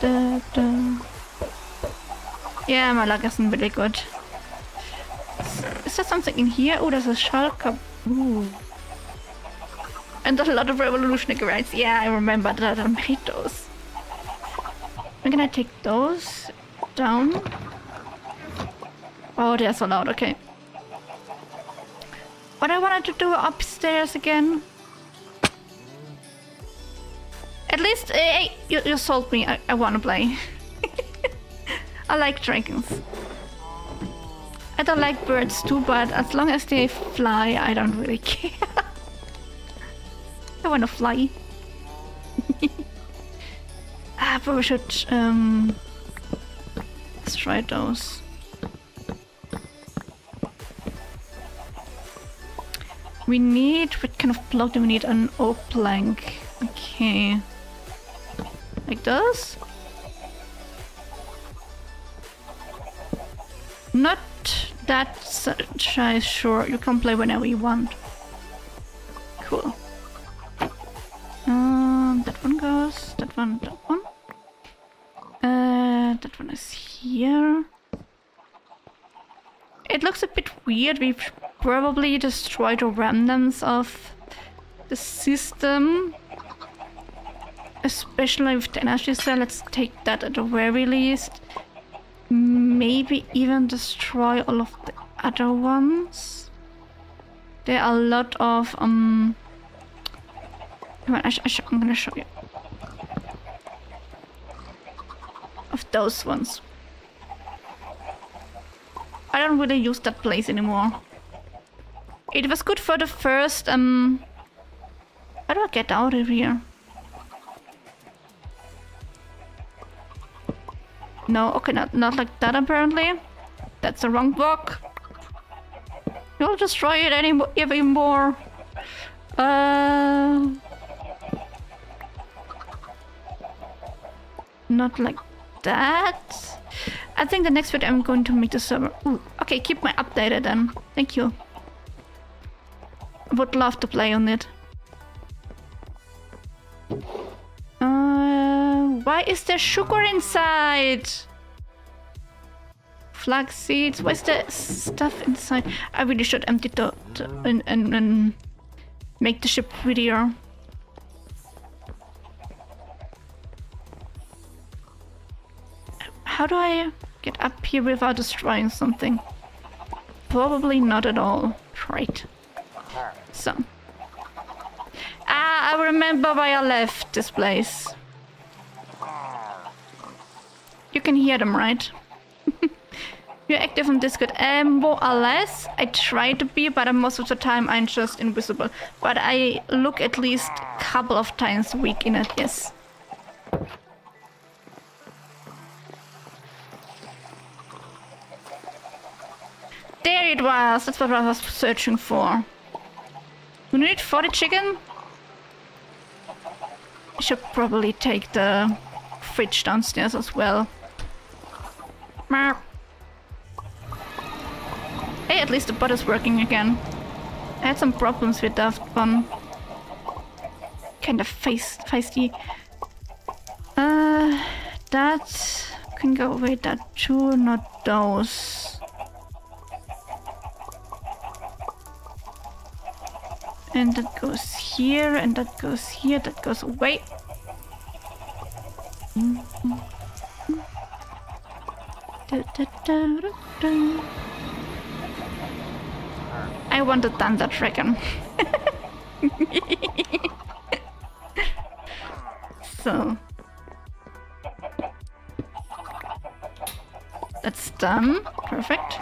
Da, da. Yeah, my luck isn't really good. Is there something in here? Oh, there's a shell cup. Ooh. And there's a lot of revolutionary rights. Yeah, I remember that I made those. I'm gonna take those down. Oh, they're so loud, okay. What I wanted to do upstairs again. At least, hey, you, you sold me. I, I wanna play. I like dragons. I don't like birds too, but as long as they fly, I don't really care. I wanna fly. Ah, but we should, um... let's try those. We need, what kind of block do we need? An oak plank. Okay. Like this? Not that size, sure. You can play whenever you want. Cool. Um, that one goes, that one, that one. Uh, that one is here. It looks a bit weird. We probably destroyed the remnants of the system, especially with the energy cell. Let's take that at the very least. Maybe even destroy all of the other ones. There are a lot of um. Come on, I sh I sh I'm gonna show you of those ones. I don't really use that place anymore. It was good for the first, um... how do I get out of here? No, okay, not, not like that apparently. That's the wrong block. You'll destroy it anymore, even more. Uh... Not like that. I think the next bit I'm going to make the server. Ooh, okay, keep my updated then. Thank you. Would love to play on it. Uh, why is there sugar inside? Flax seeds. Why is there stuff inside? I really should empty the, the and, and and make the ship prettier. How do I get up here without destroying something? Probably not at all. Right. So. Ah, I remember why I left this place. You can hear them, right? You're active on Discord. Um, more or less. I try to be, but most of the time I'm just invisible. But I look at least a couple of times a week in it, yes. There it was! That's what I was searching for. We need forty chicken. I should probably take the fridge downstairs as well. Merp. Hey, at least the bot is working again. I had some problems with that one. Kind of feist, feisty. Uh, that can go away. That too, not those. And that goes here, and that goes here, that goes away. Mm-hmm. da, da, da, da, da. I want to dance that dragon. So. That's done. Perfect.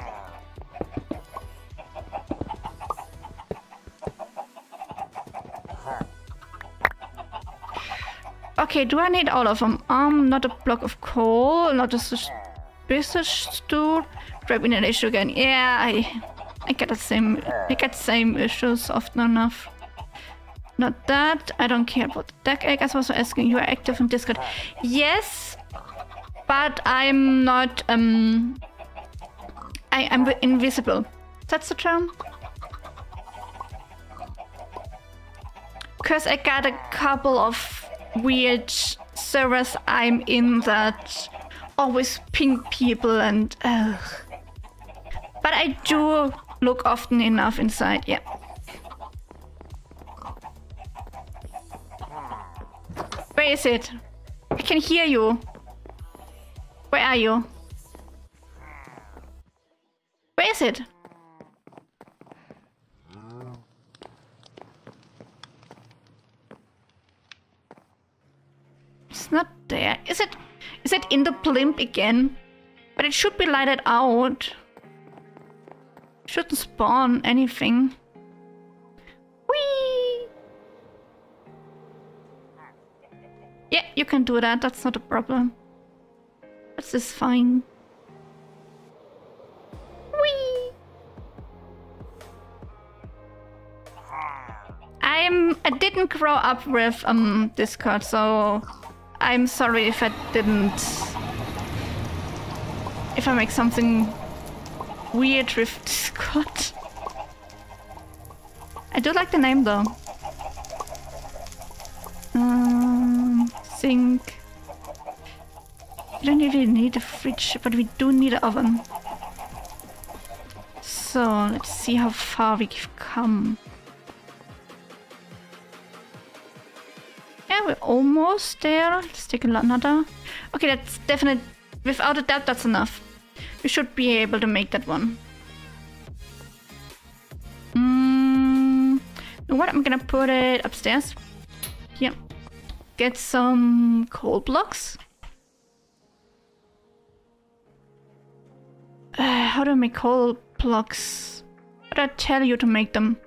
Okay, do I need all of them? Um, not a block of coal, not a suspicious dude. Grabbing an issue again. Yeah, I I get the same I get same issues often enough. Not that. I don't care about the deck egg. I was also asking, you are active in Discord. Yes, but I'm not um I, I'm invisible. That's the term. Because I got a couple of weird servers I'm in that always ping people and uh, but I do look often enough inside, yeah. Where is it? I can hear you. Where are you? Where is it? It's not there. Is it? Is it in the blimp again? But it should be lighted out. Shouldn't spawn anything. Whee! Yeah, you can do that. That's not a problem. This is fine. Whee! I'm. I didn't grow up with um Discord, so. I'm sorry if I didn't, if I make something weird with Discord. I do like the name though. Um, think we don't really need a fridge, but we do need an oven. So let's see how far we've come. Yeah, we're almost there. Let's take another. Okay, that's definite. Without a doubt, that's enough. We should be able to make that one. Mm, you know what? I'm gonna put it upstairs. Yeah. Get some coal blocks. Uh, how do I make coal blocks? What did I tell you to make them?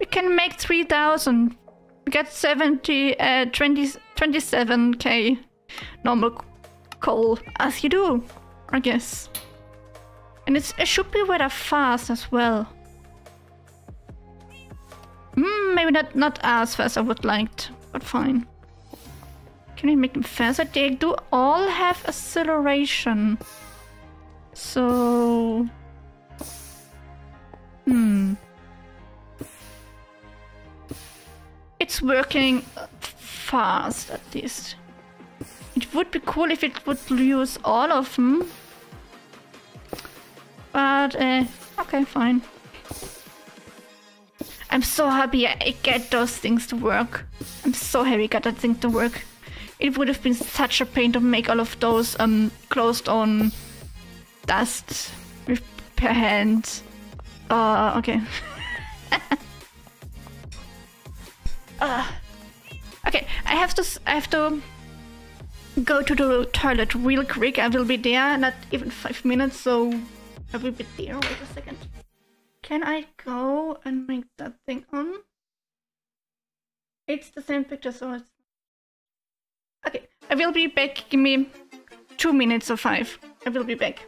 We can make three thousand. We get seventy, uh, twenty, twenty-seven K normal coal, as you do, I guess. And it's, it should be rather fast as well. Mm, maybe not, not as fast as I would like, but fine. Can we make them faster? They do all have acceleration. So... Hmm... It's working fast, at least. It would be cool if it would use all of them. But, uh, okay, fine. I'm so happy I get those things to work. I'm so happy I got that thing to work. It would have been such a pain to make all of those um, closed on dust with per hand. Uh, okay. Uh, okay, I have to. I have to go to the toilet real quick. I will be there, not even five minutes. So I will be there. Wait a second. Can I go and make that thing on? It's the same picture, so it's okay. I will be back. Give me two minutes or five. I will be back.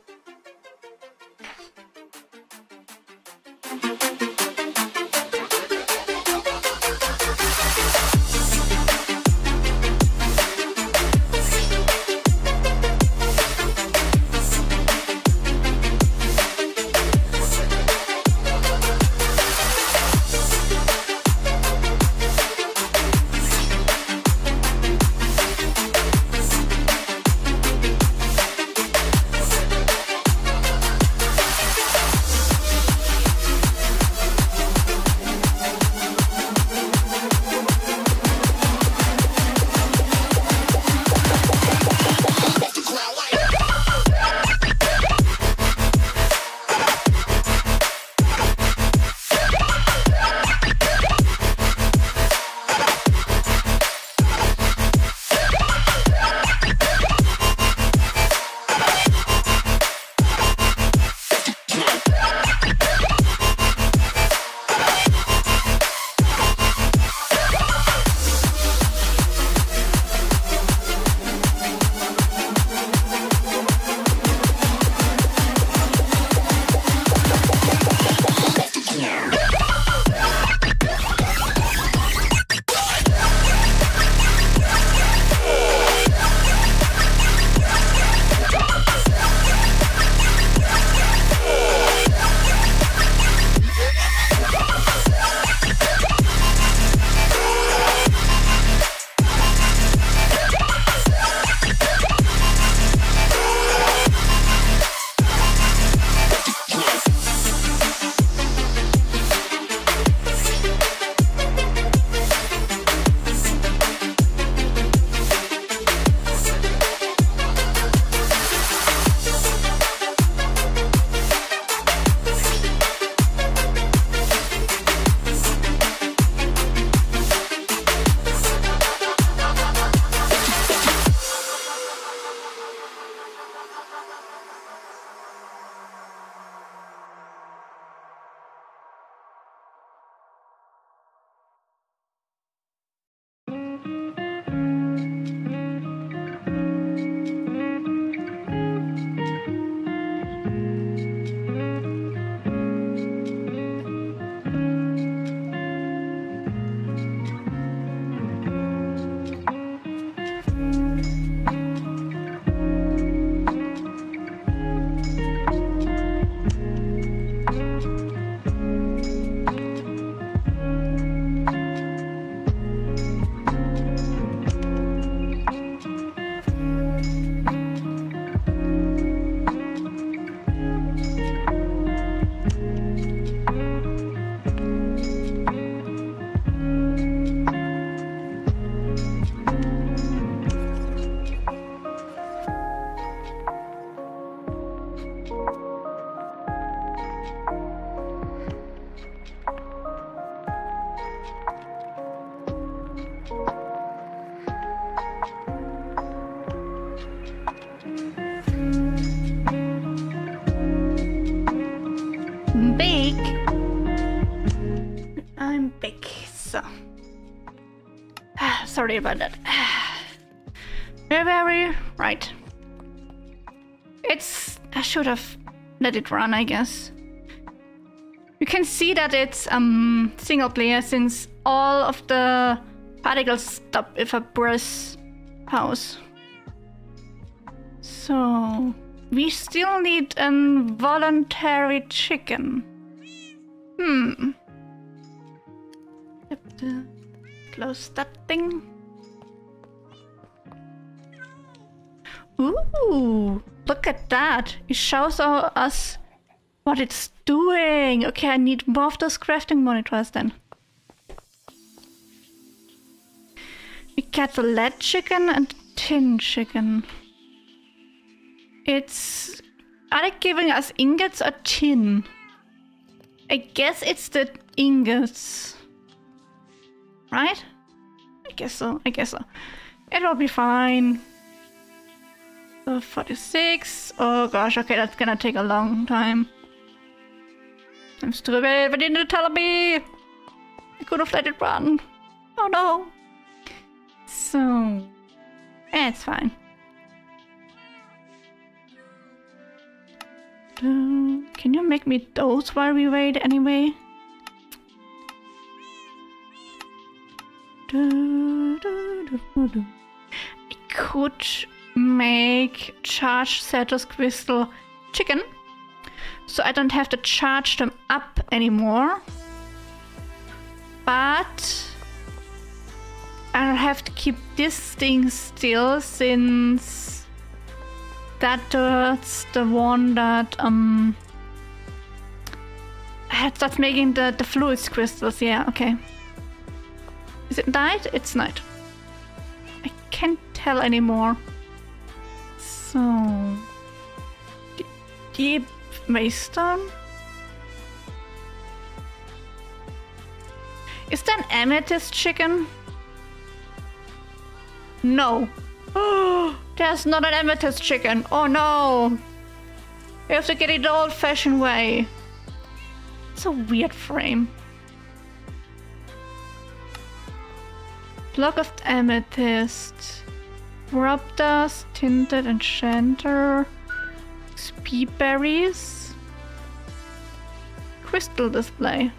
fabric, så. Sorry about that. Very, right. It's... I should have let it run, I guess. You can see that it's um single player since all of the particles stop if I press pause. So... we still need a um, voluntary chicken. Hmm. Close that thing. Ooh, look at that. It shows us what it's doing. Okay, I need more of those crafting monitors then. We get the lead chicken and tin chicken. It's... are they giving us ingots or tin? I guess it's the ingots. Right? I guess so, I guess so. It will be fine. So forty-six... oh gosh, okay, that's gonna take a long time. I'm stupid, but didn't you tell me? I could have let it run. Oh no. So... eh, it's fine. Can you make me those while we wait anyway? I could make charge Satos crystal chicken, so I don't have to charge them up anymore. But I'll have to keep this thing still since that's the one that, um... that's making the, the fluids crystals, yeah, okay. Is it night? It's night. I can't tell anymore. So... deep maystone? Is that an amethyst chicken? No. Oh! There's not an amethyst chicken. Oh no! We have to get it the old-fashioned way. It's a weird frame. Block of amethyst. Rub dust, tinted enchanter. Speed berries. Crystal display.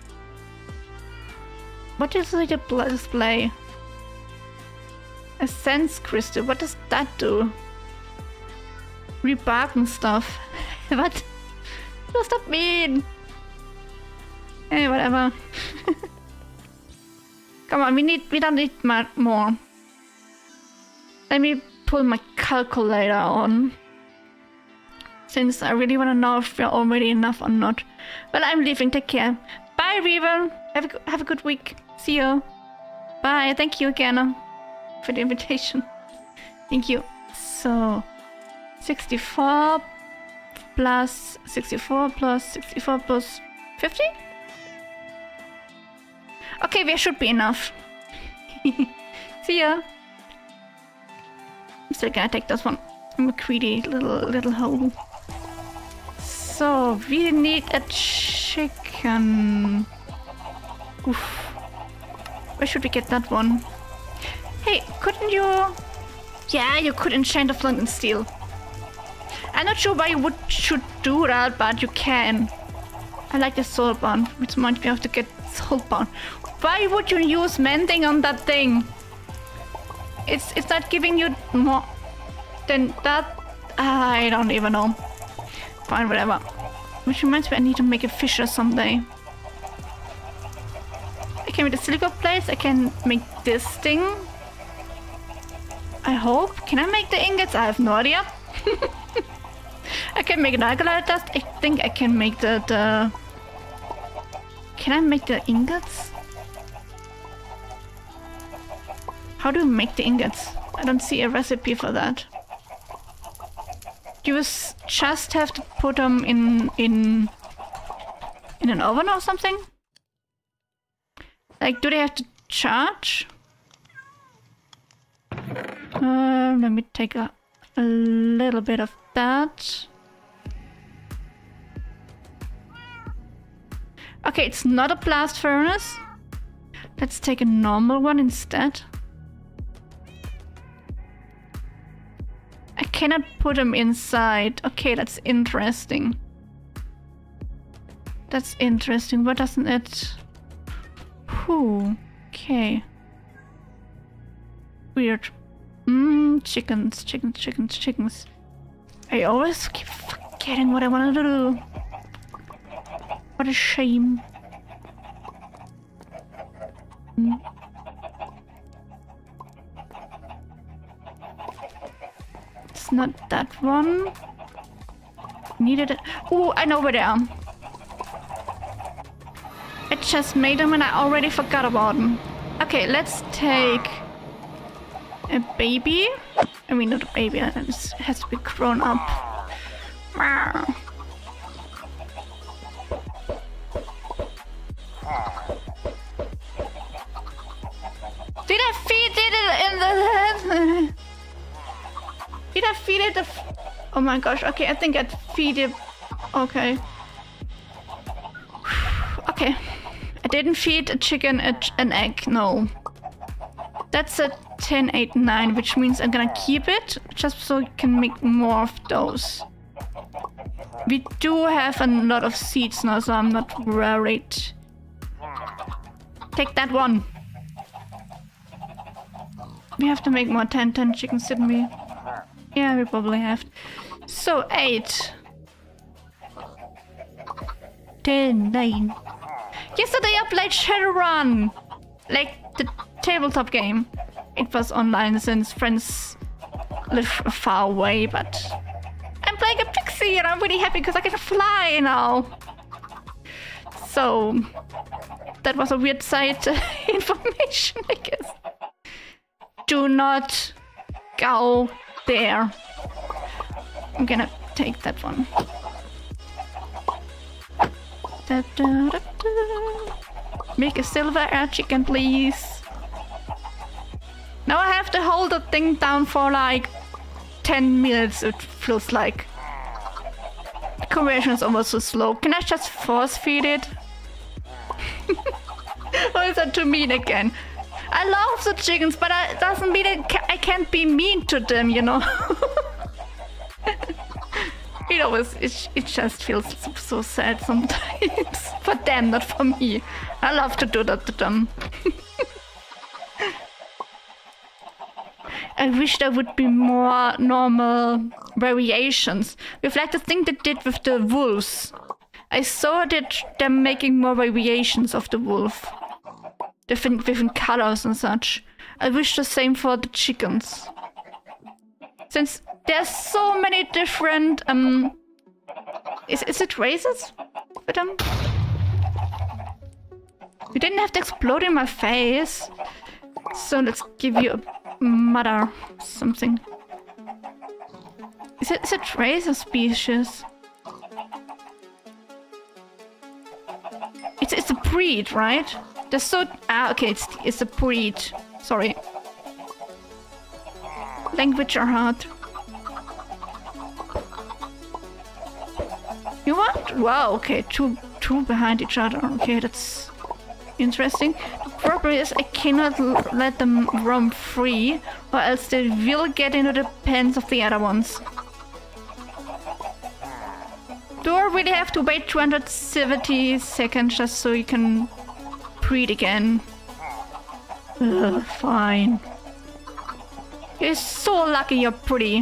What is the display? Essence crystal, what does that do? Rebarking stuff. What? What does that mean? Hey, whatever. Come on, we need we don't need more. Let me pull my calculator on. Since I really wanna know if we're already enough or not. Well, I'm leaving, take care. Bye Reaver! Have a have a good week. See you. Bye, thank you again for the invitation. Thank you. So sixty-four plus sixty-four plus sixty-four plus fifty? Okay, we should be enough. See ya. I'm still gonna take this one. I'm a greedy little little hoe. So we need a chicken. Oof. Where should we get that one? Hey, couldn't you... yeah, you could enchant the flint and steel. I'm not sure why you would should do that, but you can. I like the soulbound, which reminds me of to get soulbound. Why would you use mending on that thing? It's it's not giving you more than that. I don't even know. Fine, whatever. Which reminds me I need to make a fisher someday. I can make the silver plates, I can make this thing. I hope. Can I make the ingots? I have no idea. I can make an alkaline dust. I think I can make the, the... can I make the ingots? How do you make the ingots? I don't see a recipe for that. You just have to put them in in in an oven or something? Like, do they have to charge? Uh, let me take a, a little bit of that. Okay, it's not a blast furnace. Let's take a normal one instead. I cannot put them inside. Okay, that's interesting. That's interesting, but doesn't it... Whew. Okay. Weird. Mmm, chickens, chickens, chickens, chickens. I always keep forgetting what I want to do. What a shame. Mm. It's not that one. Needed it. Oh, I know where they are. I just made them and I already forgot about them. Okay, let's take a baby. I mean, not a baby, it has to be grown up. Did I feed it in the... Did I feed it the... Oh my gosh, okay, I think I'd feed it... Okay. Okay. I didn't feed a chicken a ch an egg, no. That's a ten, eight, nine, which means I'm gonna keep it just so I can make more of those. We do have a lot of seeds now, so I'm not worried. Take that one. We have to make more ten, ten chickens, didn't we? Yeah, we probably have. So, eight, ten, nine. Yesterday I played Shadowrun! Like the tabletop game. It was online since friends live far away, but I'm playing a pixie and I'm really happy because I can fly now. So that was a weird side information, I guess. Do not go there. I'm gonna take that one. Da, da, da, da. Make a silver air chicken, please. Now I have to hold the thing down for like ten minutes, it feels like. The conversion is almost so slow. Can I just force feed it? Or is that too mean again? I love the chickens, but I, it doesn't mean I, ca I can't be mean to them, you know? It always, it, it just feels so, so sad sometimes. For them, not for me. I love to do that to them. I wish there would be more normal variations. We've like the thing they did with the wolves. I saw that they're making more variations of the wolf. Different, different colors and such. I wish the same for the chickens. Since there's so many different... um, Is, is it races for them? You didn't have to explode in my face. So let's give you a... mother something. Is it, is it race or species? It's it's a breed, right? There's so ah okay it's it's a breed. Sorry. Language are hard. You want? Wow. Okay, two two behind each other. Okay, that's interesting. The problem is I cannot l let them roam free, or else they will get into the pens of the other ones. Do I really have to wait two hundred seventy seconds just so you can breed again? Ugh, fine. You're so lucky you're pretty.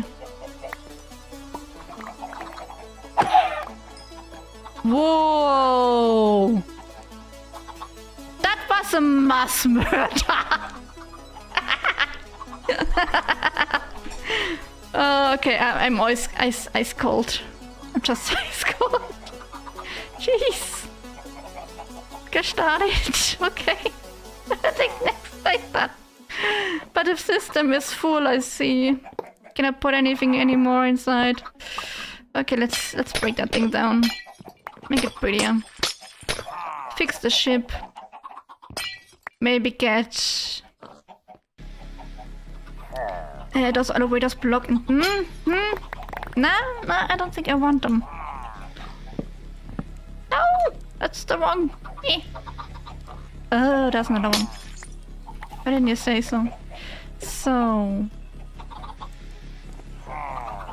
Whoa! A mass murder. uh, okay, I, I'm always ice, ice cold. I'm just ice cold. Jeez. Gestartet. Okay. I think next like that. But if system is full, I see. Can I put anything anymore inside? Okay, let's let's break that thing down. Make it prettier. Fix the ship. Maybe get uh, those elevators blocked. Mm, mm. No, no, I don't think I want them. No, that's the wrong. Eh. Oh, that's another one. Why didn't you say so? So...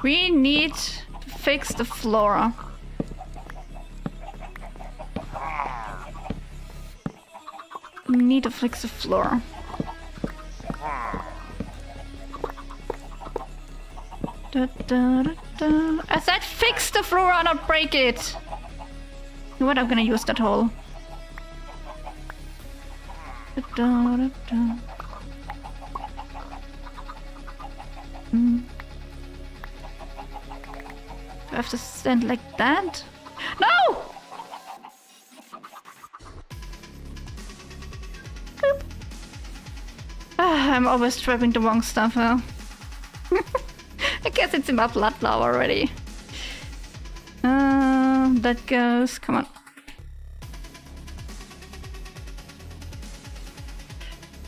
we need to fix the flora. We need to fix the flora. Da, da, da, da. I said fix the flora, not break it! You know what? I'm gonna use that hole. Da, da, da, da. Mm. Do I have to stand like that? No! Ah, I'm always trapping the wrong stuff, huh? I guess it's in my blood now already. Uh, that goes... come on.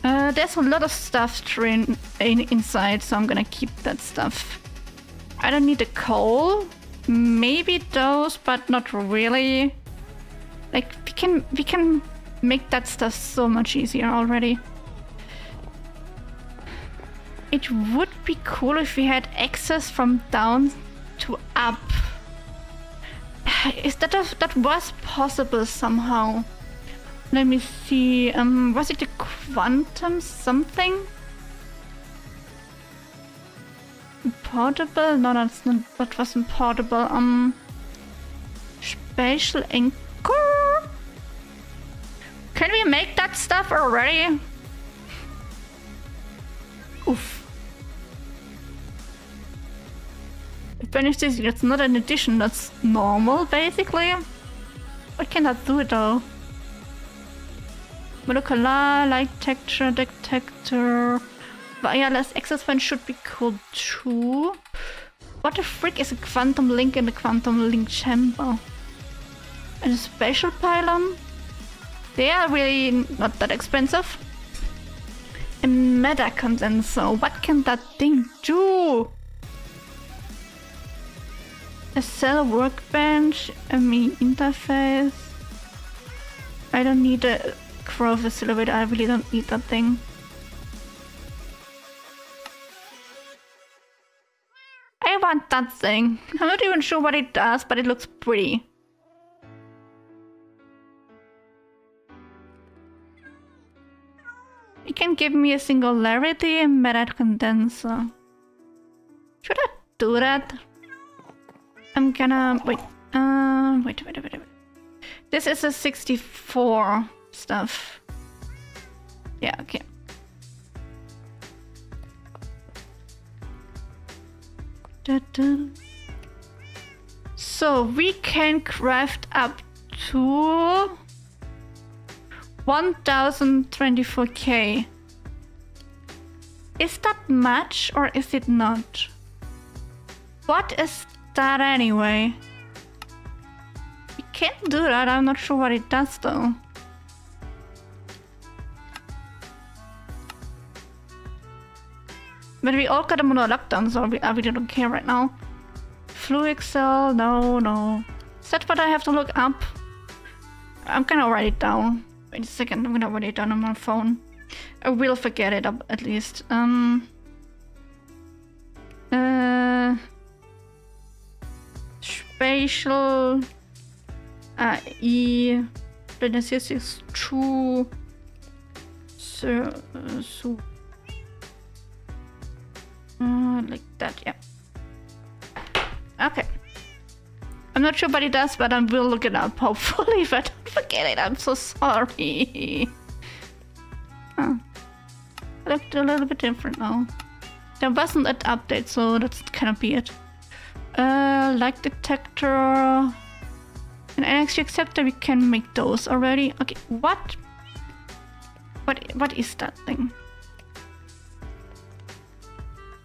Uh, there's a lot of stuff in, in, inside, so I'm gonna keep that stuff. I don't need the coal. Maybe those, but not really. Like, we can, we can make that stuff so much easier already. It would be cool if we had access from down to up. Is that a, that was possible somehow? Let me see. Um, was it a quantum something? Portable? No, that's not what wasn't portable. Um, spatial anchor. Can we make that stuff already? Oof. Finish this, it's not an addition, that's normal, basically. I cannot do it, though. Molecular, light texture, detector... wireless access point should be cool, too. What the frick is a quantum link in a quantum link chamber? And a spatial pylon? They are really not that expensive. A meta condenser, what can that thing do? A cell workbench, a M I interface. I don't need a growth accelerator, I really don't need that thing. I want that thing. I'm not even sure what it does, but it looks pretty. It can give me a singularity and meta condenser. Should I do that? I'm gonna wait. Uh, wait, wait, wait, wait. This is a sixty-four stuff. Yeah, okay. Da -da. So we can craft up to one thousand twenty-four K. Is that much or is it not? What is that anyway? We can't do that. I'm not sure what it does though. But we all got a mono lockdown, so we, I really don't care right now. Fluid cell, no, no. Is that what I have to look up? I'm gonna write it down. Wait a second, I'm gonna write it down on my phone. I will forget it up at least. Um. Uh. Spatial uh, E Genesis is true. So, uh, so uh, like that, yeah. Okay. I'm not sure what it does, but I will look it up. Hopefully, if I don't forget it, I'm so sorry. Huh. I looked a little bit different now. There wasn't an update, so that's kind of weird. Uh, light detector and energy acceptor, we can make those already. Okay, what? What what is that thing?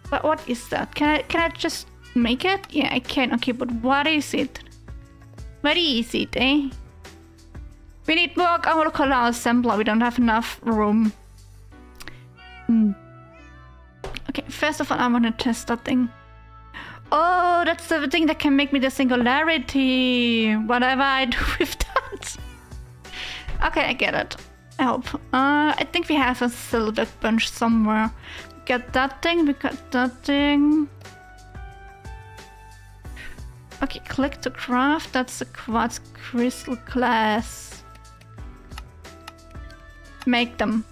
What what is that? Can I can I just make it? Yeah, I can. Okay, but what is it? What is it, eh? We need more molecular assembler. We don't have enough room. Hmm. Okay, first of all, I want to test that thing. Oh, that's the thing that can make me the singularity. Whatever I do with that. Okay, I get it. help. Uh, I think we have a silver bunch somewhere. We got that thing, we got that thing. Okay, click to craft. That's a quartz crystal glass. Make them.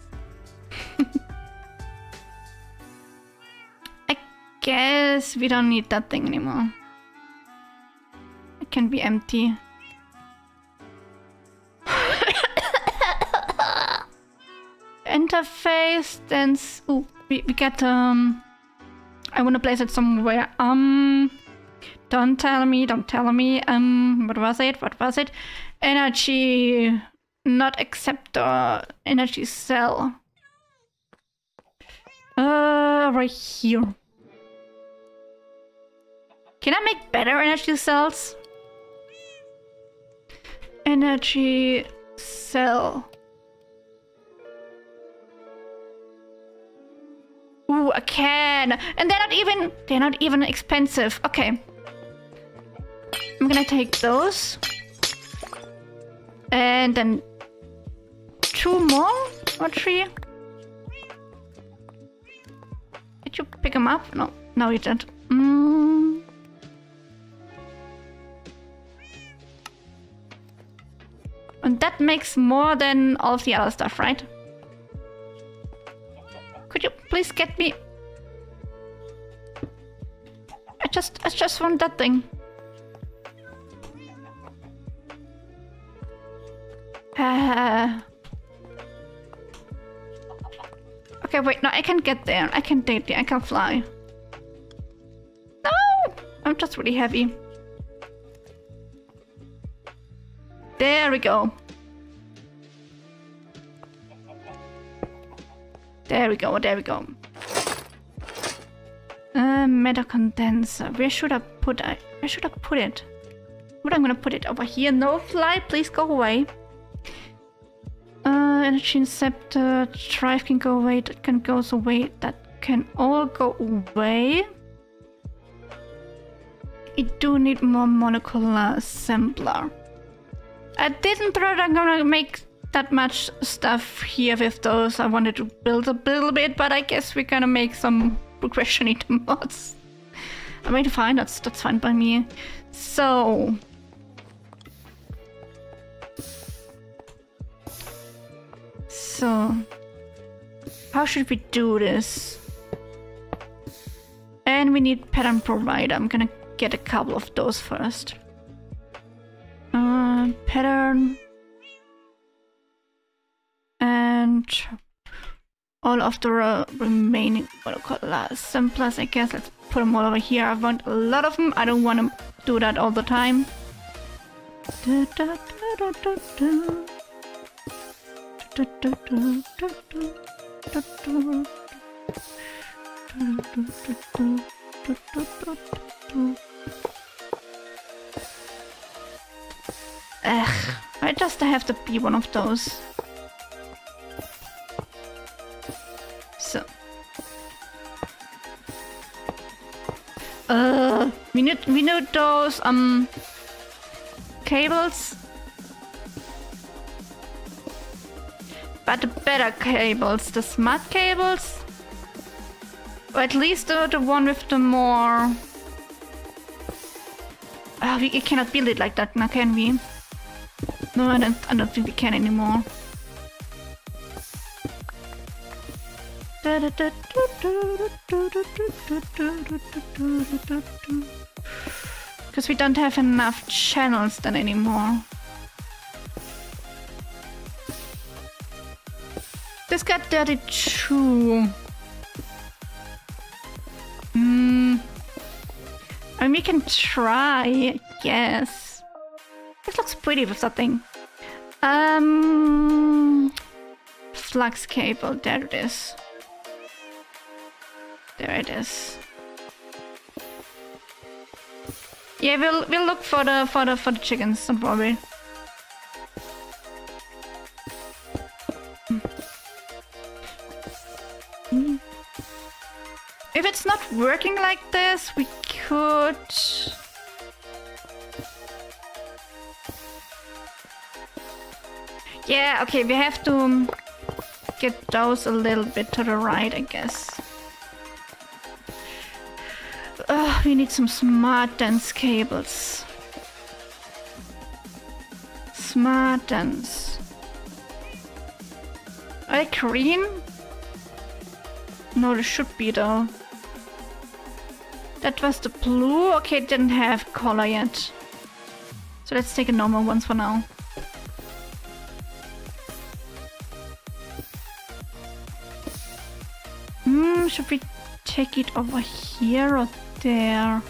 I guess we don't need that thing anymore. It can be empty. Interface, then... Ooh, we, we get... um. I want to place it somewhere. Um... Don't tell me, don't tell me. Um, what was it? What was it? Energy, not acceptor, energy cell. Uh, right here. Can I make better energy cells? Energy cell. Ooh, I can. And they're not even, they're not even expensive. Okay. I'm gonna take those, and then two more or three. Did you pick them up? No, no, you didn't. Mm. And that makes more than all of the other stuff, right? Could you please get me? I just, I just want that thing. Uh, okay, wait, no, I can get there. I can take there. I can fly. No! I'm just really heavy. There we go. There we go, there we go. Uh, meta condenser. Where should I put it? Where should I put it? What, I'm gonna put it over here? No, fly, please go away. Energy scepter, drive can go away, that can go away, that can all go away. I do need more monocular sampler. I didn't thought I'm gonna make that much stuff here with those. I wanted to build a little bit, but I guess we're gonna make some progression into mods. I mean, fine, that's, that's fine by me. So... So, how should we do this? And we need pattern provider. I'm gonna get a couple of those first. Uh, pattern. And all of the uh, remaining monocolor samplers, I guess. Let's put them all over here. I want a lot of them. I don't want to do that all the time. Da, da, da, da, da, da. Do, do, do, do, do, do, do, do, do, do. Ugh, I just have to be one of those. So, uh, we need we need those um cables. But the better cables, the smart cables, or at least the, the one with the more... Oh, we, we cannot build it like that now, can we? No, I don't, I don't think we can anymore. Because we don't have enough channels then anymore. This got thirty-two. Hmm. I mean, we can try, yes. This looks pretty with that thing. Um. Flux cable, there it is. There it is. Yeah, we'll we'll look for the for the for the chickens, don't worry. If it's not working like this, we could... Yeah, okay, we have to get those a little bit to the right, I guess. Oh, we need some smart, dense cables. Smart, dense. Are they green? No, they should be, though. That was the blue. Okay, it didn't have color yet. So let's take a normal one for now. Hmm, should we take it over here or there?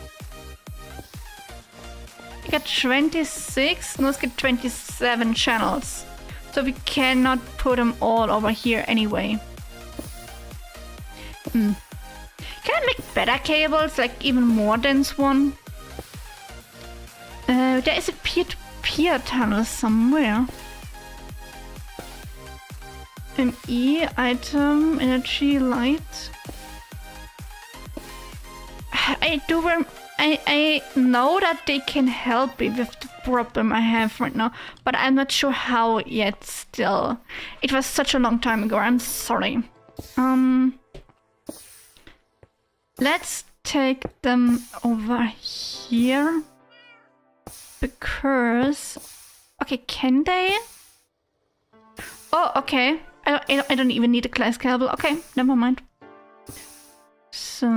We got twenty-six, no, let's get twenty-seven channels. So we cannot put them all over here anyway. Hmm. Can I make better cables, like even more dense one? Uh, there is a peer-to-peer tunnel somewhere. M E, item, energy, light. I do rem I, I know that they can help me with the problem I have right now, but I'm not sure how yet still. It was such a long time ago, I'm sorry. Um, let's take them over here. Because... okay, can they? Oh, okay. I, I, I don't even need a glass cable. Okay, never mind. So...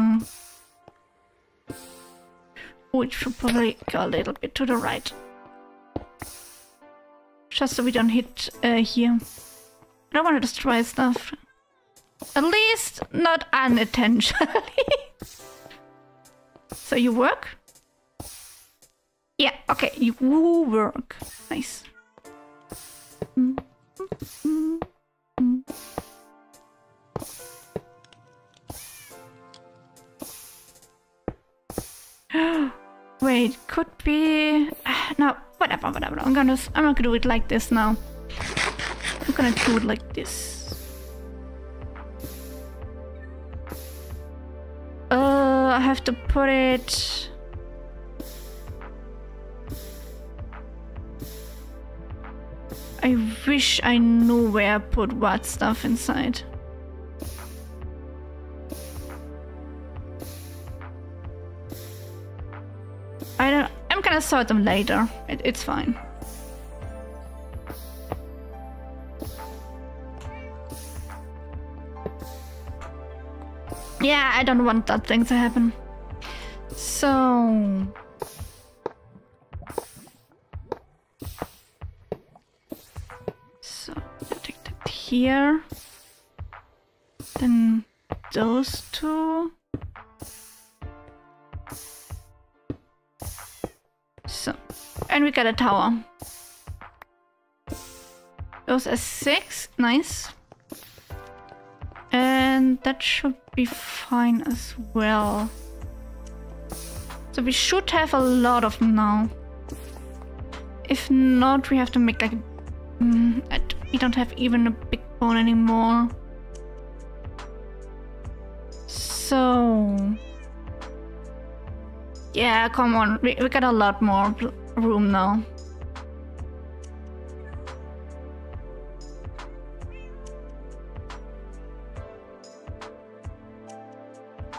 oh, it should probably go a little bit to the right. Just so we don't hit uh, here. I don't want to destroy stuff. At least not unintentionally. So you work? Yeah, okay, you work. Nice. Mm. Mm-hmm. Mm-hmm. Wait, could be no, whatever, whatever. I'm gonna I'm not gonna do it like this now. I'm gonna do it like this. Uh I have to put it. I wish I knew where I put what stuff inside. I don't... I'm gonna sort them later. It, it's fine. Yeah, I don't want that thing to happen. So... here, then those two. So, and we got a tower. Those are six, nice. And that should be fine as well. So we should have a lot of them now. If not, we have to make like mm, a we don't have even a big bone anymore. So... yeah, come on. We, we got a lot more room now.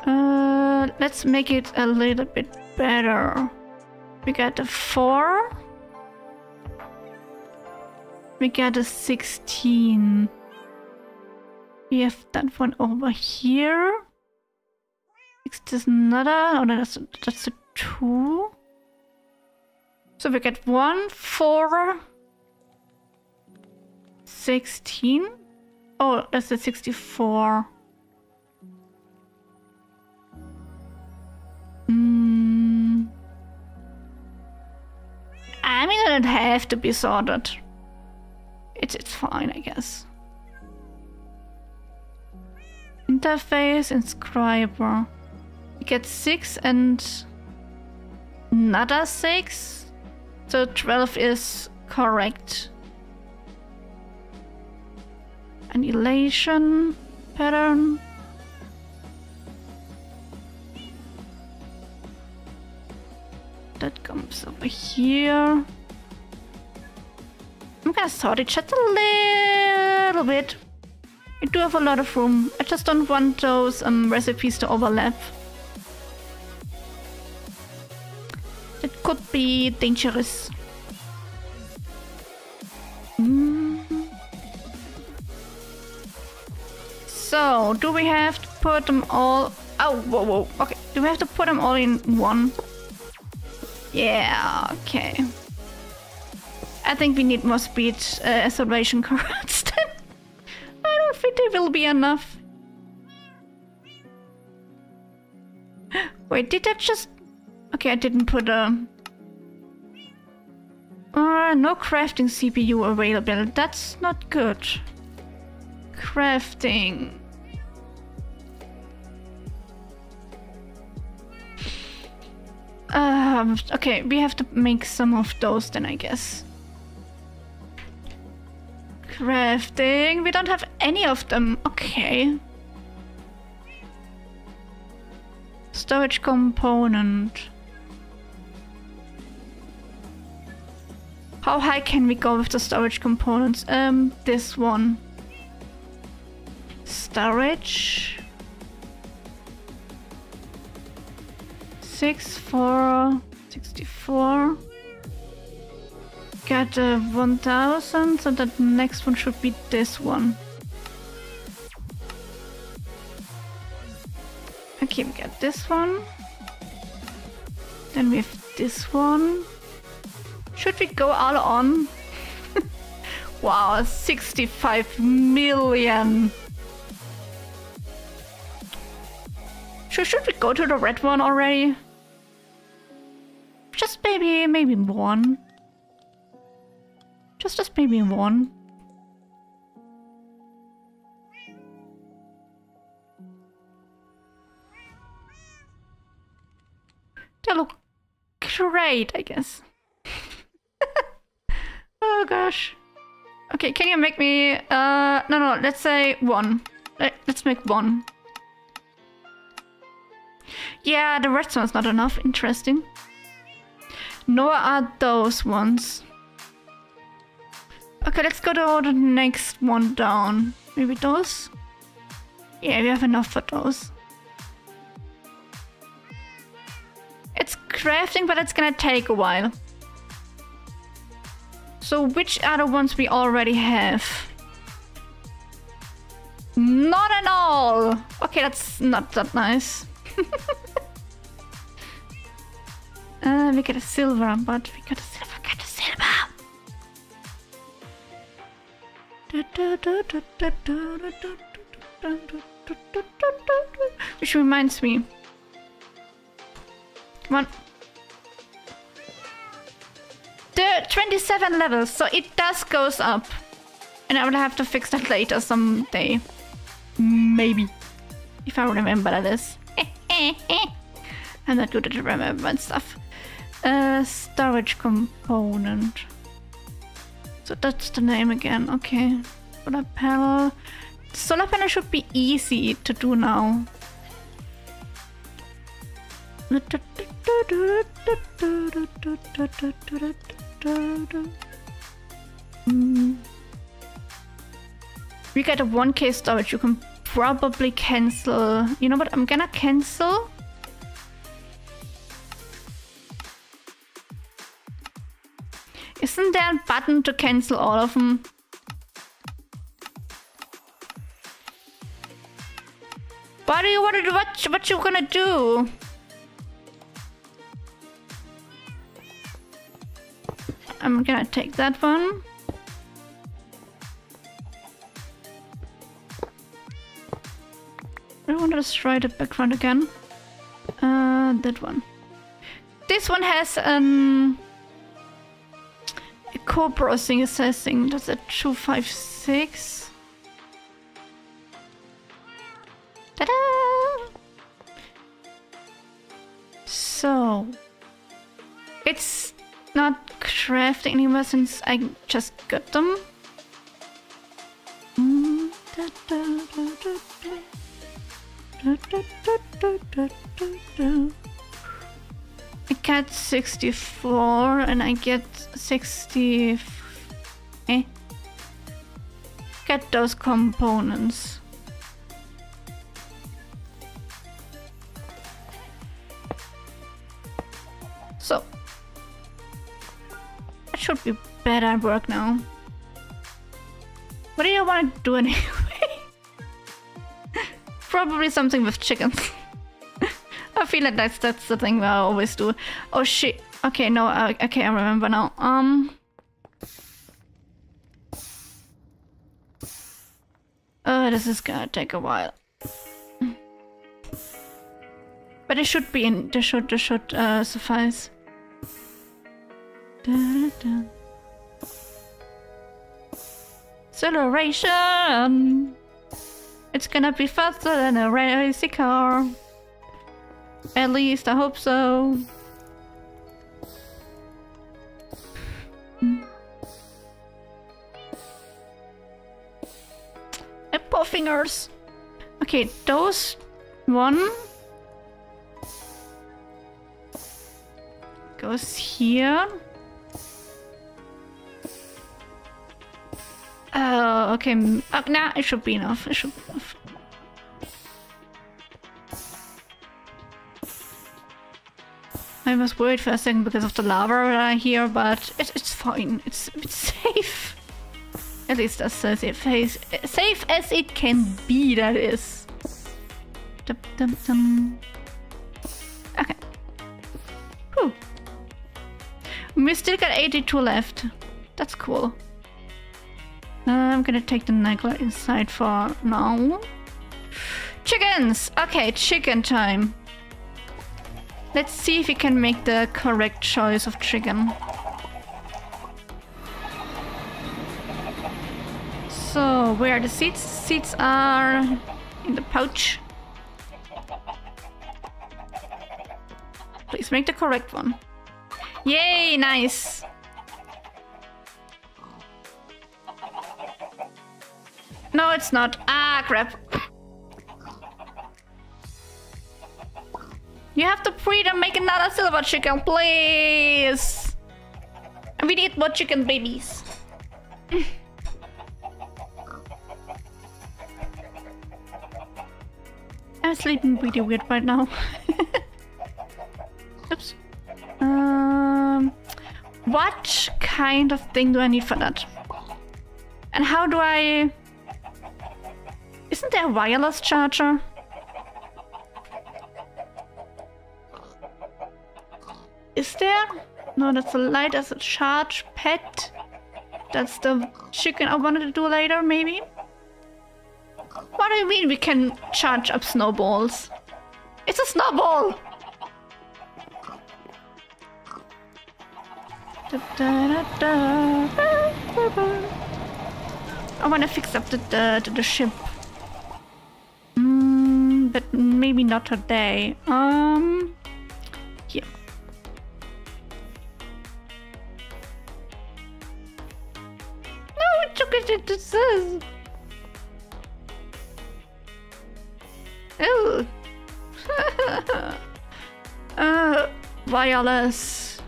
Uh, let's make it a little bit better. We got a four. We got a sixteen. We have that one over here. Is this another? Oh, no, that's a, that's a two. So we get one, four, sixteen. Oh, that's a sixty-four. Hmm. I mean, it doesn't have to be sorted. It's, it's fine, I guess. Interface, inscriber. We get six and another six. So twelve is correct. Annihilation pattern. That comes over here. I'm gonna sort it just a little bit. I do have a lot of room. I just don't want those um, recipes to overlap. It could be dangerous. Mm-hmm. So, do we have to put them all... Oh, whoa, whoa. Okay, do we have to put them all in one? Yeah, okay. I think we need more speed uh, acceleration cards then. I don't think they will be enough. Wait, did that just... Okay, I didn't put a... Uh, no crafting C P U available. That's not good. Crafting... Um, okay, we have to make some of those then, I guess. Crafting... We don't have any of them. Okay. Storage component. How high can we go with the storage components? Um, this one. Storage... six, four, sixty-four. Got a one thousand, so that next one should be this one. Okay, we got this one. Then we have this one. Should we go all on? Wow, sixty-five million. Should, should we go to the red one already? Just maybe, maybe one. Just, just maybe one. They look great, I guess. Oh gosh. Okay, can you make me... Uh, no, no, let's say one. Let's make one. Yeah, the red one's not enough. Interesting. Nor are those ones. Okay, let's go to the next one down. Maybe those? Yeah, we have enough for those. It's crafting, but it's gonna take a while. So which are the ones we already have? Not at all! Okay, that's not that nice. Uh, we got a silver, but we got a silver, got a silver! Which reminds me. Come on. The twenty-seven levels, so it does goes up. And I will have to fix that later someday. Maybe. If I remember this. I'm not good at remembering stuff. Uh, storage component. So that's the name again. Okay. Solar panel. Solar panel should be easy to do now. Mm. We got a one K storage. You can probably cancel. You know what? I'm gonna cancel. Isn't there a button to cancel all of them? What do you want to do? What, what you gonna do? I'm gonna take that one. I want to destroy the background again. Uh, that one. This one has um. Core browsing assessing, that's at two five six. Ta-da! So... It's not crafting anymore since I just got them. I get sixty-four and I get sixty... Eh? Get those components. So it should be better at work now. What do you want to do anyway? Probably something with chickens. I feel like that's that's the thing that I always do. Oh shit. Okay, no. Uh, okay, I remember now. Um. Oh, this is gonna take a while. But it should be in. This should. This should uh, suffice. Da, da. Acceleration. It's gonna be faster than a racing car. At least I hope so. And poor fingers. Okay, those one goes here. Oh, okay. Oh, nah, it should be enough. It should be enough. I was worried for a second because of the lava here, but it, it's fine. It's, it's safe. At least that's as it is. Safe as it can be, that is. Dum, dum, dum. Okay. Whew. We still got eighty-two left. That's cool. Now I'm gonna take the Nhywyll inside for now. Chickens! Okay, chicken time. Let's see if we can make the correct choice of chicken. So, where are the seeds? Seeds are in the pouch. Please make the correct one. Yay, nice! No, it's not. Ah, crap. You have to breed and make another silver chicken, please! We need more chicken babies. I'm sleeping really weird right now. Oops. Um, what kind of thing do I need for that? And how do I... Isn't there a wireless charger? Is there? No, that's a light as a charge pet. That's the chicken I wanted to do later, maybe? What do you mean we can charge up snowballs? It's a snowball! I wanna fix up the, the, the ship. Mm, but maybe not today. Um... Oh. uh, wireless.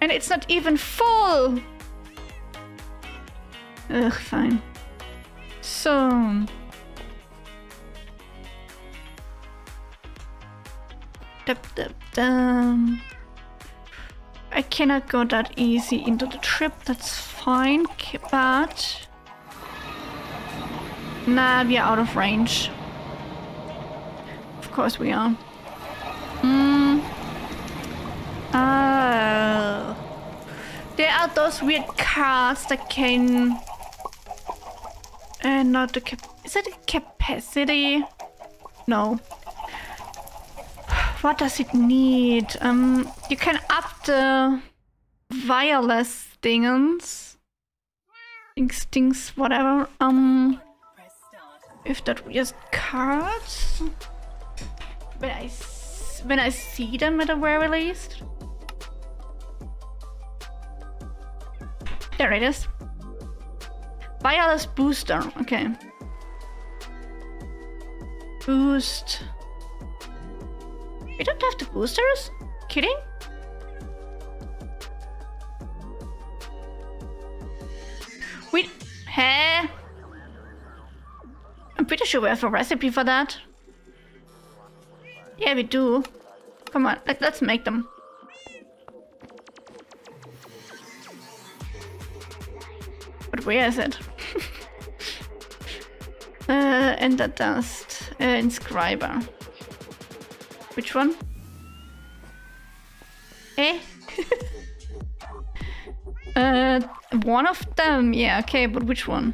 And it's not even full. Ugh, fine. So. Dup, dup, dum. I cannot go that easy into the trip, that's fine, but... Nah, we are out of range. Of course we are. Mm. Oh. There are those weird cars that can... And uh, not the cap... Is it a capacity? No. What does it need? Um, you can up the wireless things, things, things, whatever. Um, if that just cards, when I when I see them at the very least. There it is. Wireless booster. Okay. Boost. We don't have the boosters? Kidding? Huh? I'm pretty sure we have a recipe for that. Yeah, we do. Come on, let, let's make them. But where is it? uh, Ender Dust. Uh, inscriber. Which one? Eh? uh, one of them? Yeah, okay, but which one?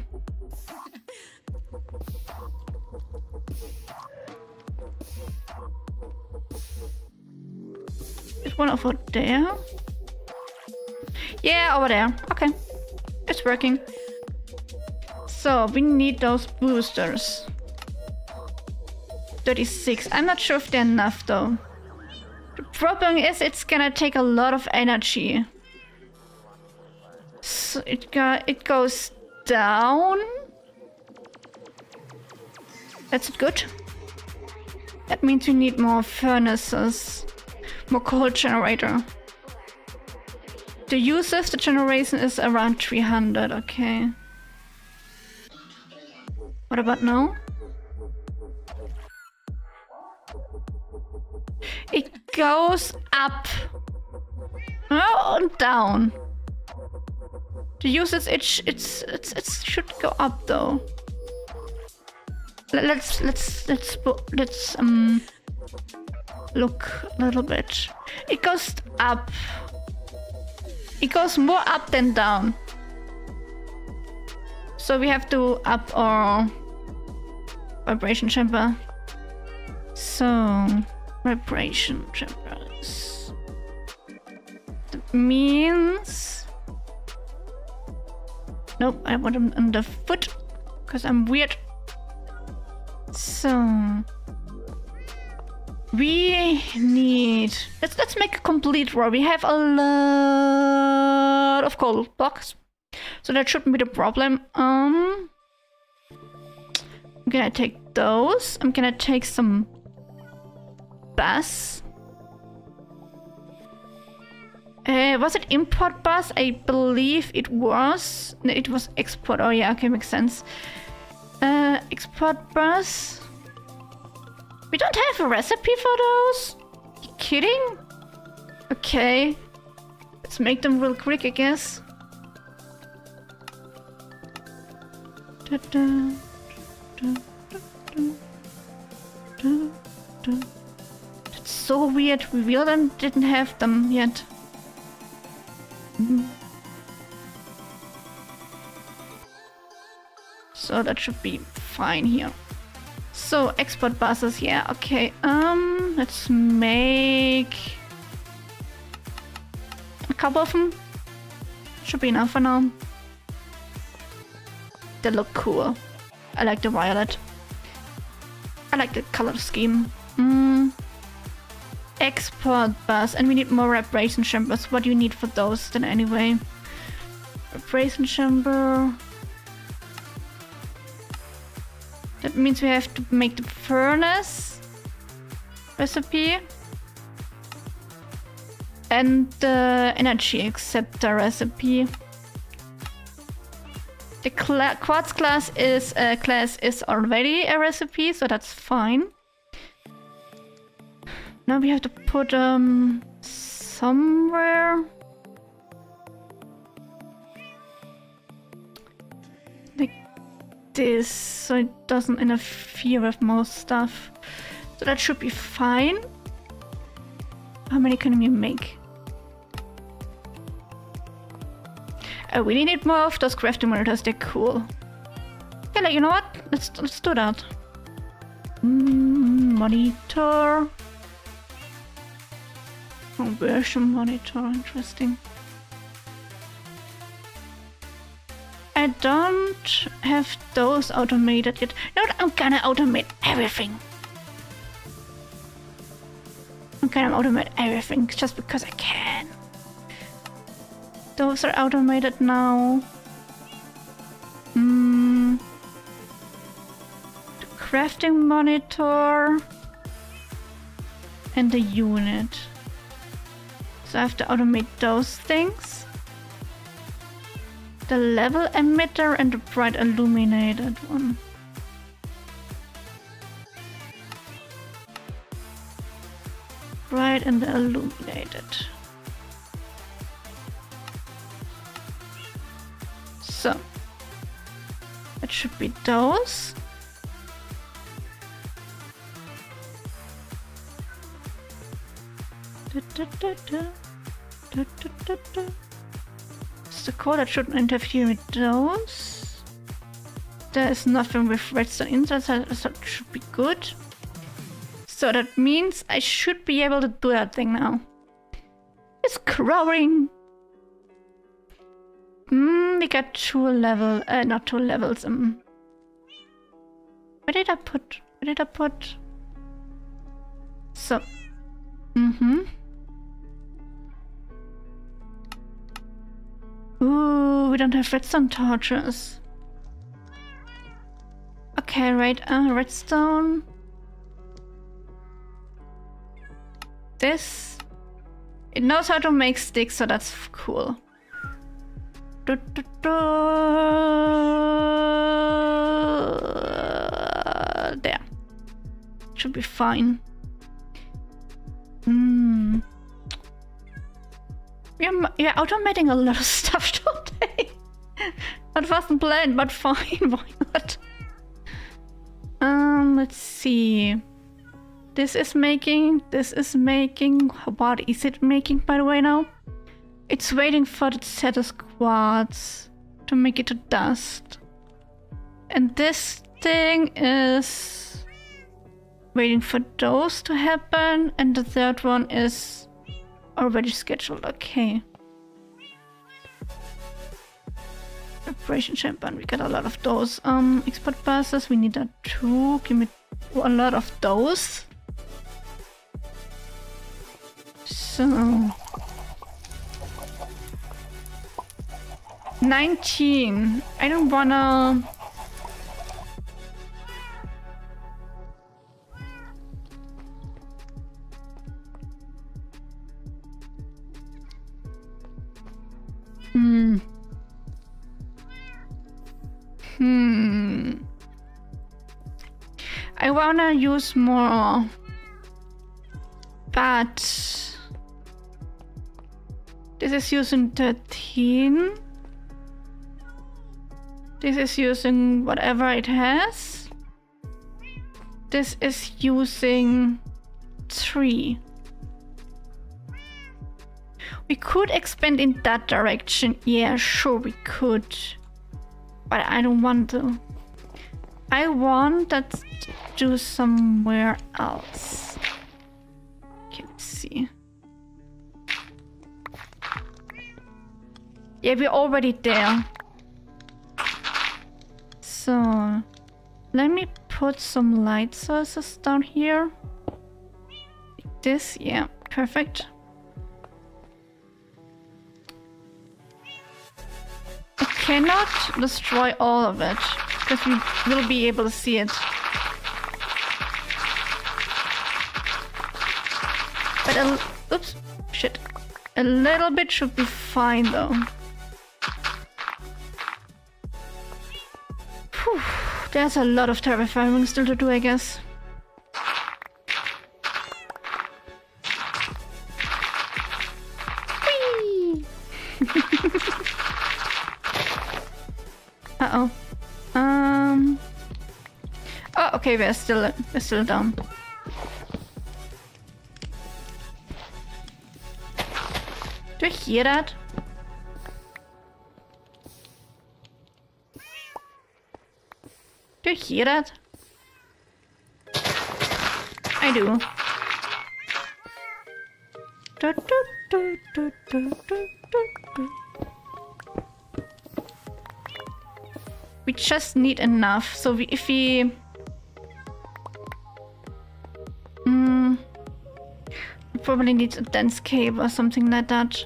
There's one over there? Yeah, over there. Okay. It's working. So, we need those boosters. thirty-six. I'm not sure if they're enough though. The problem is it's gonna take a lot of energy. So it, go it goes down. That's good. That means we need more furnaces. More coal generator. The use of the generation is around three hundred, okay. What about now? It goes up. Oh, and down. The usage it's it's it's it should go up though. Let's let's let's let's um look a little bit. It goes up. It goes more up than down. So we have to up our vibration chamber. So vibration chambers. That means nope, I want them on the foot because I'm weird. So we need let's let's make a complete row. We have a lot of coal blocks, so that shouldn't be the problem. Um, I'm gonna take those. I'm gonna take some bus. Uh, was it import bus? I believe it was. No, it was export. Oh yeah, okay, makes sense. Uh, export bus. We don't have a recipe for those? Are you kidding? Okay. Let's make them real quick, I guess. Da, da, da, da, da, da. That's so weird. We really didn't have them yet. Mm-hmm. So that should be fine here. So export buses, yeah, okay. Um, let's make a couple of them. Should be enough for now. They look cool. I like the violet. I like the color scheme. Mm. Export bus, and we need more reparation chambers. What do you need for those then anyway? Reparation chamber. That means we have to make the furnace recipe and the energy acceptor recipe. The cla quartz class is uh, class is already a recipe, so that's fine. Now we have to put um somewhere. This, so it doesn't interfere with most stuff, so that should be fine. How many can we make? I really need more of those crafting monitors. They're cool. Yeah, like, you know what? Let's let's do that. Mm, monitor, conversion monitor. Interesting. I don't have those automated yet. No, I'm gonna automate everything. I'm gonna automate everything just because I can. Those are automated now. Mm. The crafting monitor and the unit. So I have to automate those things. the level emitter and the bright illuminated one. Bright and the illuminated. So, it should be those. Da, da, da, da. Da, da, da, da. It's the core that shouldn't interfere with those. There is nothing with redstone inside, so that should be good. So that means I should be able to do that thing now. It's crowing. Mm, we got two level, uh, not two levels. Um, where did I put? Where did I put? So, mm-hmm. Ooh, we don't have redstone torches. Okay, right, uh, redstone. This. It knows how to make sticks, so that's cool. Du, du, du. There. Should be fine. Mm. You're, you're automating a lot of stuff today. That wasn't planned, but fine, why not? Um, let's see. This is making, this is making, what is it making by the way now? It's waiting for the status quartz to make it to dust. And this thing is waiting for those to happen, and the third one is already scheduled, okay. Operation chamber, and we got a lot of those. Um, export buses, we need that too. Give me a lot of those. So... nineteen. I don't wanna... Hmm. Hmm. I wanna use more, but this is using thirteen. This is using whatever it has. This is using three. We could expand in that direction. Yeah, sure we could. But I don't want to. I want that to do somewhere else. Okay, let's see. Yeah, we're already there. So, let me put some light sources down here. Like this, yeah, perfect. It cannot destroy all of it, because we will be able to see it. But a, oops, shit. A little bit should be fine though. Whew, there's a lot of terrifying still to do, I guess. Uh oh. Um. Oh, okay. We're still we're still down. Do you hear that? Do you hear that? I do. Do, do, do, do, do, do, do. We just need enough. So we, if we... Mm, we probably need a dense cave or something like that.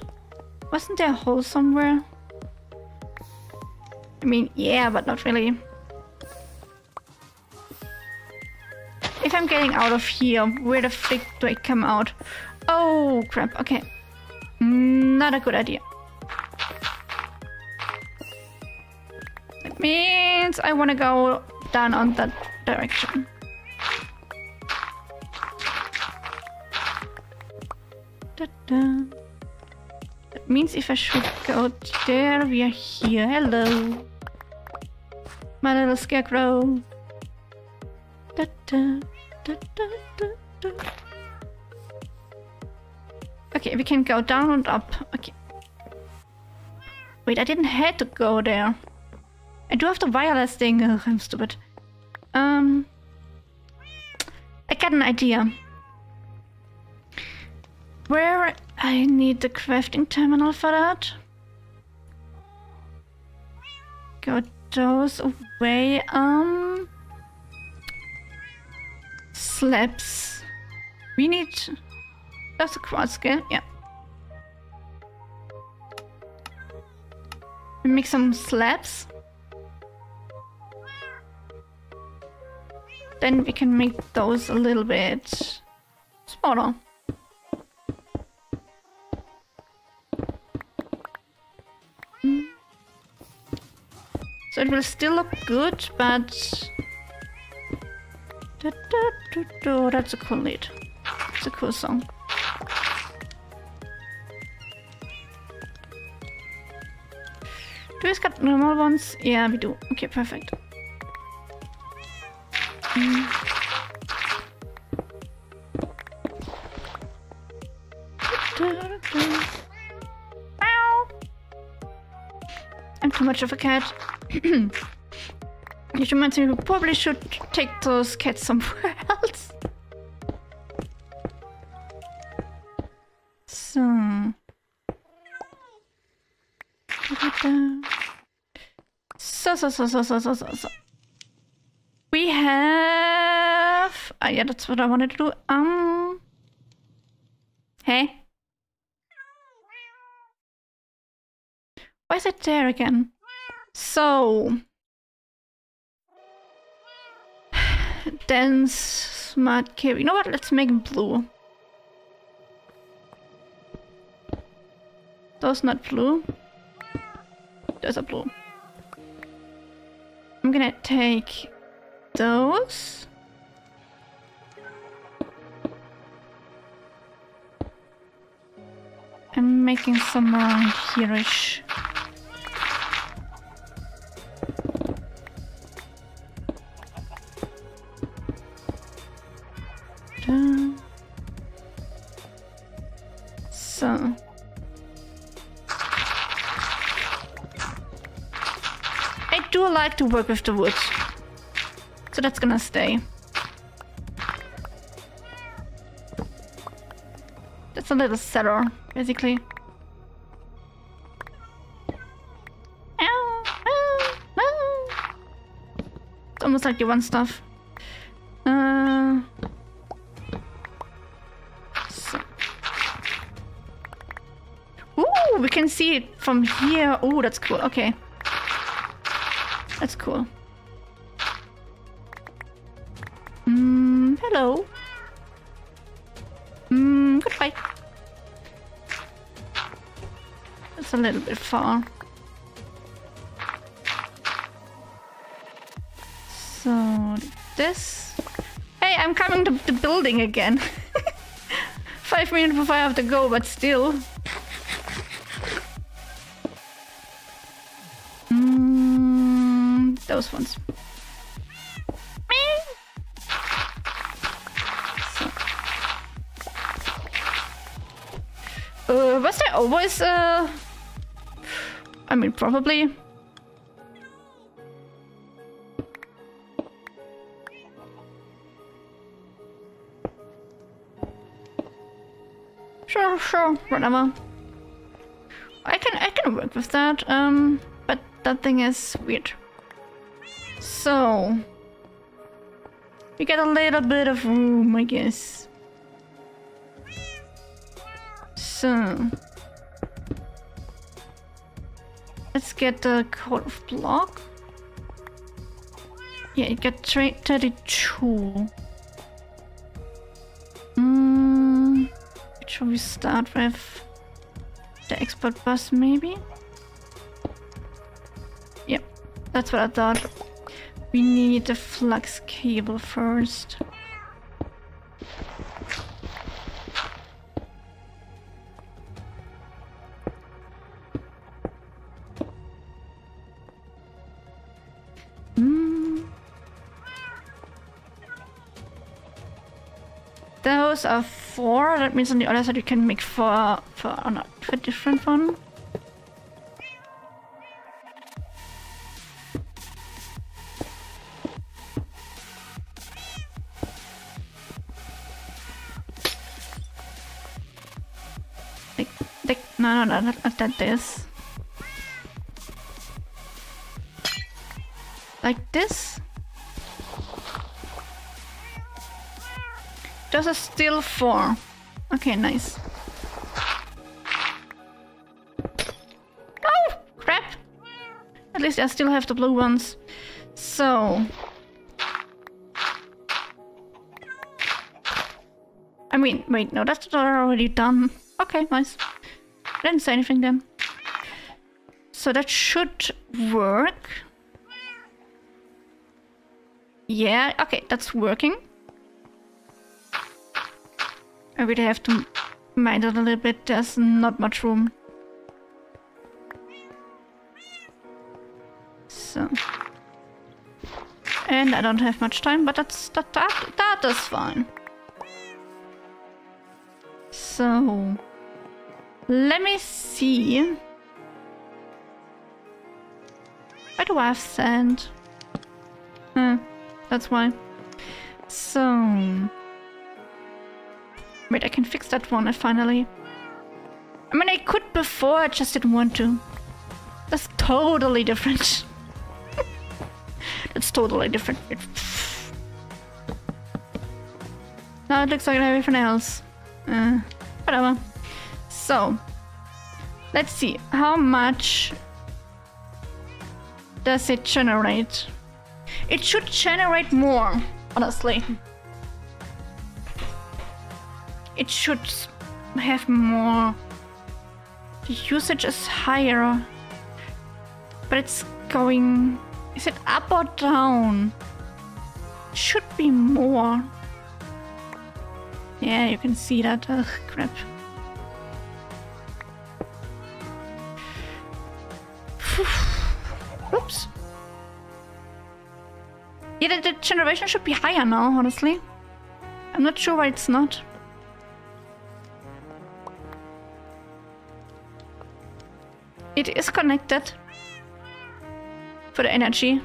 Wasn't there a hole somewhere? I mean, yeah, but not really. If I'm getting out of here, where the frick do I come out? Oh, crap. Okay. Not a good idea. means I want to go down on that direction. Da-da. That means if I should go there, we are here. Hello, my little scarecrow. Da-da, da-da, da-da. Okay, we can go down and up. Okay. Wait, I didn't have to go there. I do have the wireless thing. Ugh, I'm stupid. Um, I got an idea. Where I need the crafting terminal for that. Got those away. Um, slabs. We need. That's a quartz scale. Yeah. We make some slabs. Then we can make those a little bit smaller. Mm. So it will still look good, but that's a cool lead. It's a cool song. Do we got normal ones? Yeah, we do. Okay, perfect. Mm. I'm too much of a cat. It reminds me, we probably should take those cats somewhere else. So. So, so, so, so, so, so, so. We have... Ah, yeah, that's what I wanted to do. Um... Hey? Why is it there again? So... Dense, smart carry. You know what? Let's make them blue. Those not blue. Those are blue. I'm gonna take those. I'm making some around here-ish. So. I like to work with the wood, so that's gonna stay. That's a little setter, basically. Ow, ow, ow. It's almost like you want stuff. Uh, so. Ooh, we can see it from here. Ooh, that's cool. Okay. That's cool. Mm, hello. Mm, goodbye. That's a little bit far. So, this. Hey, I'm coming to the building again. Five minutes before I have to go, but still. Those ones. So. Uh, was there always uh I mean probably. Sure, sure, whatever. I can I can work with that, um but that thing is weird. So, we got a little bit of room, I guess. So, let's get the coat of block. Yeah, you got thirty-two. Mm, what should we start with? The export bus, maybe? Yep, That's what I thought. We need the flux cable first. Mm. Those are four. That means on the other side you can make four for a different one. No, no, no, not, not this. Like this? Those are still four. Okay, nice. Oh, crap! At least I still have the blue ones. So... I mean, wait, no, that's already done. Okay, nice. I didn't say anything then. So that should work. Yeah, okay, that's working. I really have to mind it a little bit. There's not much room. So. And I don't have much time, but that's that that, that is fine. So. Let me see. Why do I have sand? Huh, that's why. So... Wait, I can fix that one finally. I mean, I could before, I just didn't want to. That's totally different. That's totally different. It... Now it looks like everything else. Uh, whatever. So, let's see, how much does it generate? It should generate more, honestly. It should have more. The usage is higher, but it's going... Is it up or down? It should be more. Yeah, you can see that. Ugh, crap. Oops. Yeah, the, the generation should be higher now, honestly. I'm not sure why it's not. It is connected for the energy.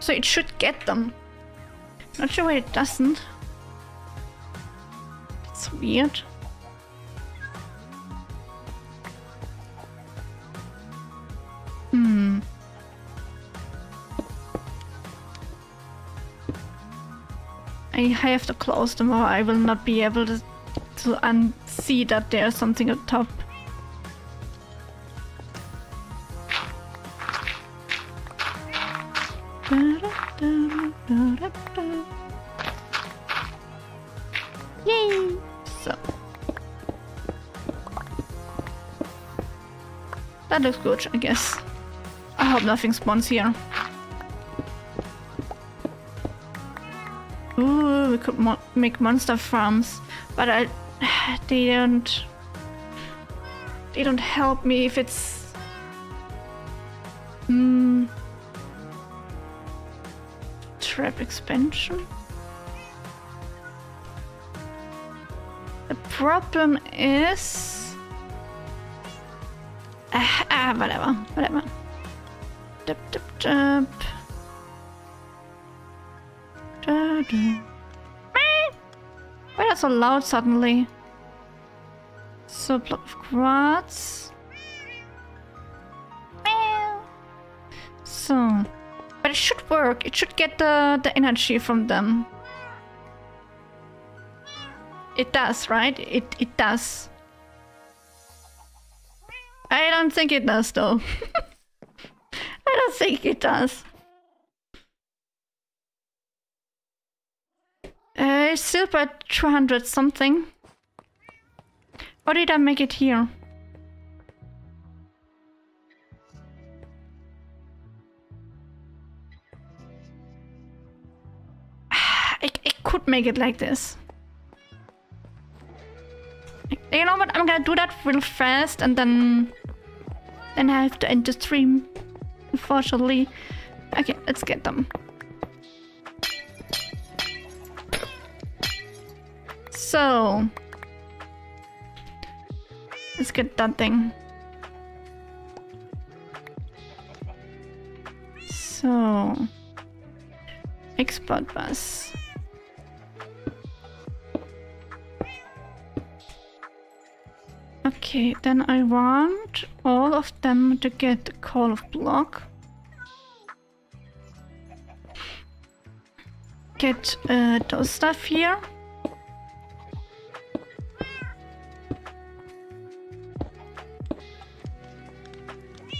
So it should get them. Not sure why it doesn't. It's weird. Hmm. I have to close them or I will not be able to, to unsee that there's something on top. Yay! So. That looks good, I guess. I hope nothing spawns here. Ooh, we could mo make monster farms, but I, they don't, they don't help me if it's. Mm, trap expansion. The problem is, ah, ah whatever, whatever. Dip, dip, dip. Da, da. Why that's so loud suddenly? So block of quartz. So, but it should work. It should get the the energy from them. It does, right? It it does. I don't think it does though. I don't think it does. Uh, it's still by two hundred something. Or did I make it here? make it like this. You know what? I'm gonna do that real fast and then... Then I have to end the stream. Unfortunately. Okay, let's get them. So... Let's get that thing. So... Export bus. Okay, then I want all of them to get a call of block. Get uh, those stuff here.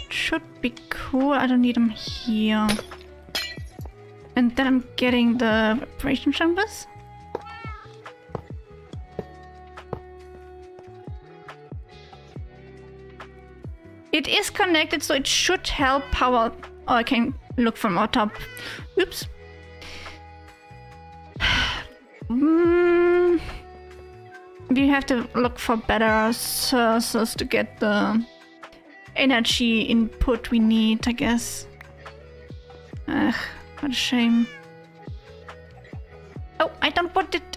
Should be cool. I don't need them here. And then I'm getting the vibration chambers. It is connected, so it should help power. Oh, I can look from our top. Oops. mm. We have to look for better sources to get the energy input we need, I guess. Ugh. What a shame. Oh, I don't want it.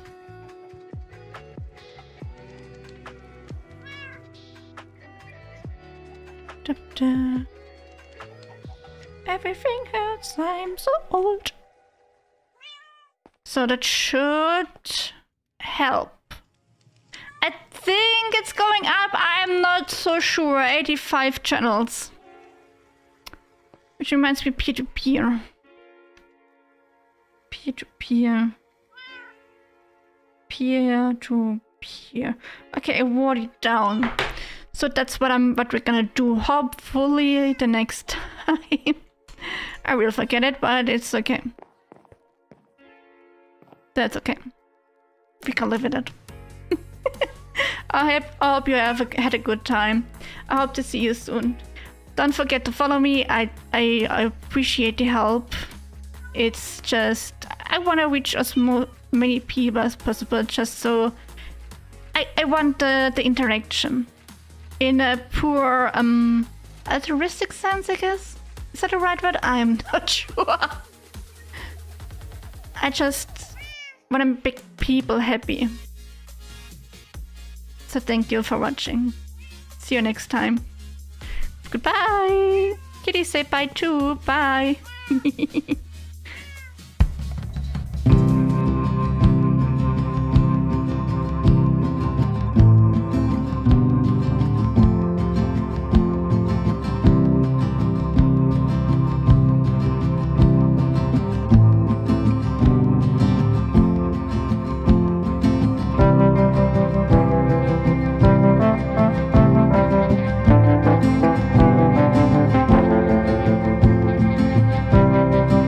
Da -da. Everything hurts. I'm so old. So that should help. I think it's going up. I'm not so sure. eighty-five channels. Which reminds me peer-to-peer. Peer to peer. Peer to peer. Okay, I wore it down. So that's what I'm what we're gonna do. Hopefully the next time. I will forget it, but it's okay. That's okay. We can live with it. I, hope, I hope you have a, had a good time. I hope to see you soon. Don't forget to follow me. I I, I appreciate the help. It's just, I want to reach as more, many people as possible, just so I, I want the, the interaction in a poor, um, altruistic sense, I guess. Is that the right word? I'm not sure. I just want to make people happy. So thank you for watching. See you next time. Goodbye. Kitty, say bye too. Bye.